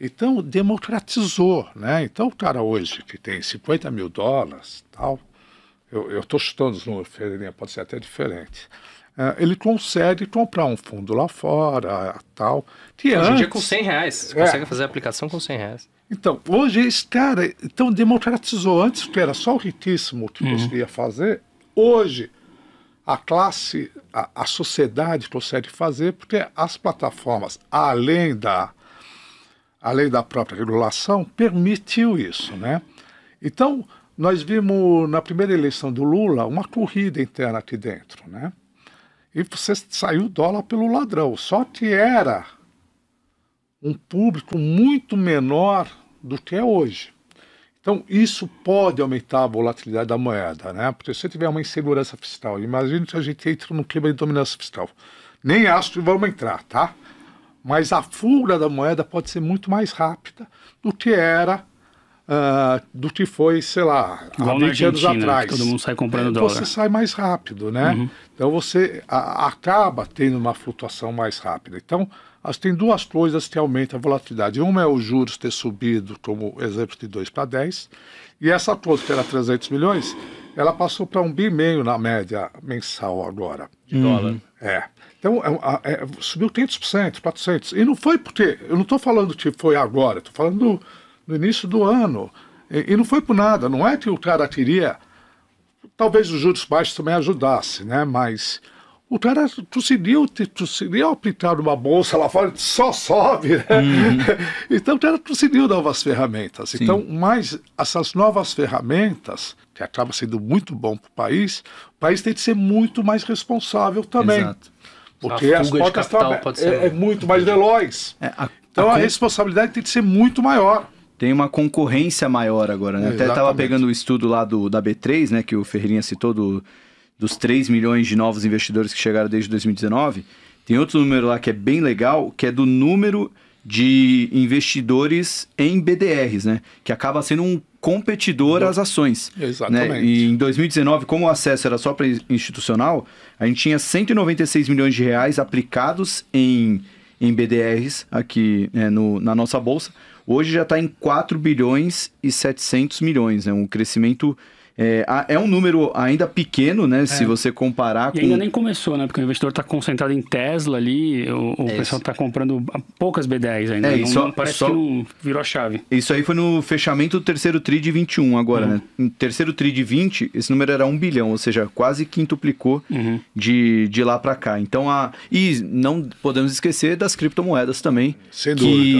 Então, democratizou, né? Então, o cara hoje, que tem cinquenta mil dólares e tal... Eu estou chutando os números, Ferreirinha, pode ser até diferente. Uh, ele consegue comprar um fundo lá fora, tal. Que hoje antes, em dia com cem reais, você é. consegue fazer a aplicação com cem reais. Então, hoje esse cara então, democratizou. Antes, que era só o riquíssimo que uhum. conseguia fazer, hoje a classe, a, a sociedade consegue fazer, porque as plataformas, além da, além da própria regulação, permitiu isso, né? Então... Nós vimos na primeira eleição do Lula uma corrida interna aqui dentro, né? E você saiu dólar pelo ladrão. Só que era um público muito menor do que é hoje. Então, isso pode aumentar a volatilidade da moeda, né? Porque se tiver uma insegurança fiscal, imagina que a gente entra num clima de dominância fiscal. Nem acho que vamos entrar, tá? Mas a fuga da moeda pode ser muito mais rápida do que era... Uh, do que foi, sei lá, há vinte anos atrás. Todo mundo sai comprando dólar. Você sai mais rápido, né? Uhum. Então você a, acaba tendo uma flutuação mais rápida. Então, as, tem duas coisas que aumentam a volatilidade. Uma é os juros ter subido, como exemplo, de dois para dez. E essa coisa que era trezentos milhões, ela passou para um vírgula cinco bi na média mensal agora. De uhum. dólar. É. Então, é, é, subiu quinhentos por cento, quatrocentos por cento. E não foi porque... Eu não estou falando que foi agora, estou falando... Do, no início do ano, e, e não foi por nada, não é que o cara queria, talvez os juros baixos também ajudasse, né? Mas O cara, tu seria, tu seria aplicar numa bolsa lá fora, só sobe, né? Uhum. Então, o cara conseguiu novas ferramentas. Sim. Então, mas essas novas ferramentas, que acabam sendo muito bom para o país, o país tem que ser muito mais responsável também. Exato. Porque as portas estão é, é muito mais veloz. É, a, então, a, a responsabilidade tem que ser muito maior. Tem uma concorrência maior agora, né? É, até estava pegando o estudo lá do, da B três, né? Que o Ferreirinha citou do... dos três milhões de novos investidores que chegaram desde dois mil e dezenove, tem outro número lá que é bem legal, que é do número de investidores em B D Rs, né? Que acaba sendo um competidor às ações. Exatamente. Né? E em dois mil e dezenove, como o acesso era só para institucional, a gente tinha cento e noventa e seis milhões de reais aplicados em, em B D Rs aqui, né, no, na nossa bolsa. Hoje já está em quatro bilhões e setecentos milhões, né? Um crescimento... É, é um número ainda pequeno, né? É. Se você comparar com... E ainda nem começou, né? Porque o investidor está concentrado em Tesla ali, o, o é pessoal está comprando poucas B dez ainda. É, não, só, parece só... que não virou a chave. Isso aí foi no fechamento do terceiro TRI de vinte e um agora, uhum, né? No terceiro TRI de vinte, esse número era um bilhão, ou seja, quase quintuplicou, uhum, de, de lá para cá. Então, a... E não podemos esquecer das criptomoedas também. Sem dúvida. Que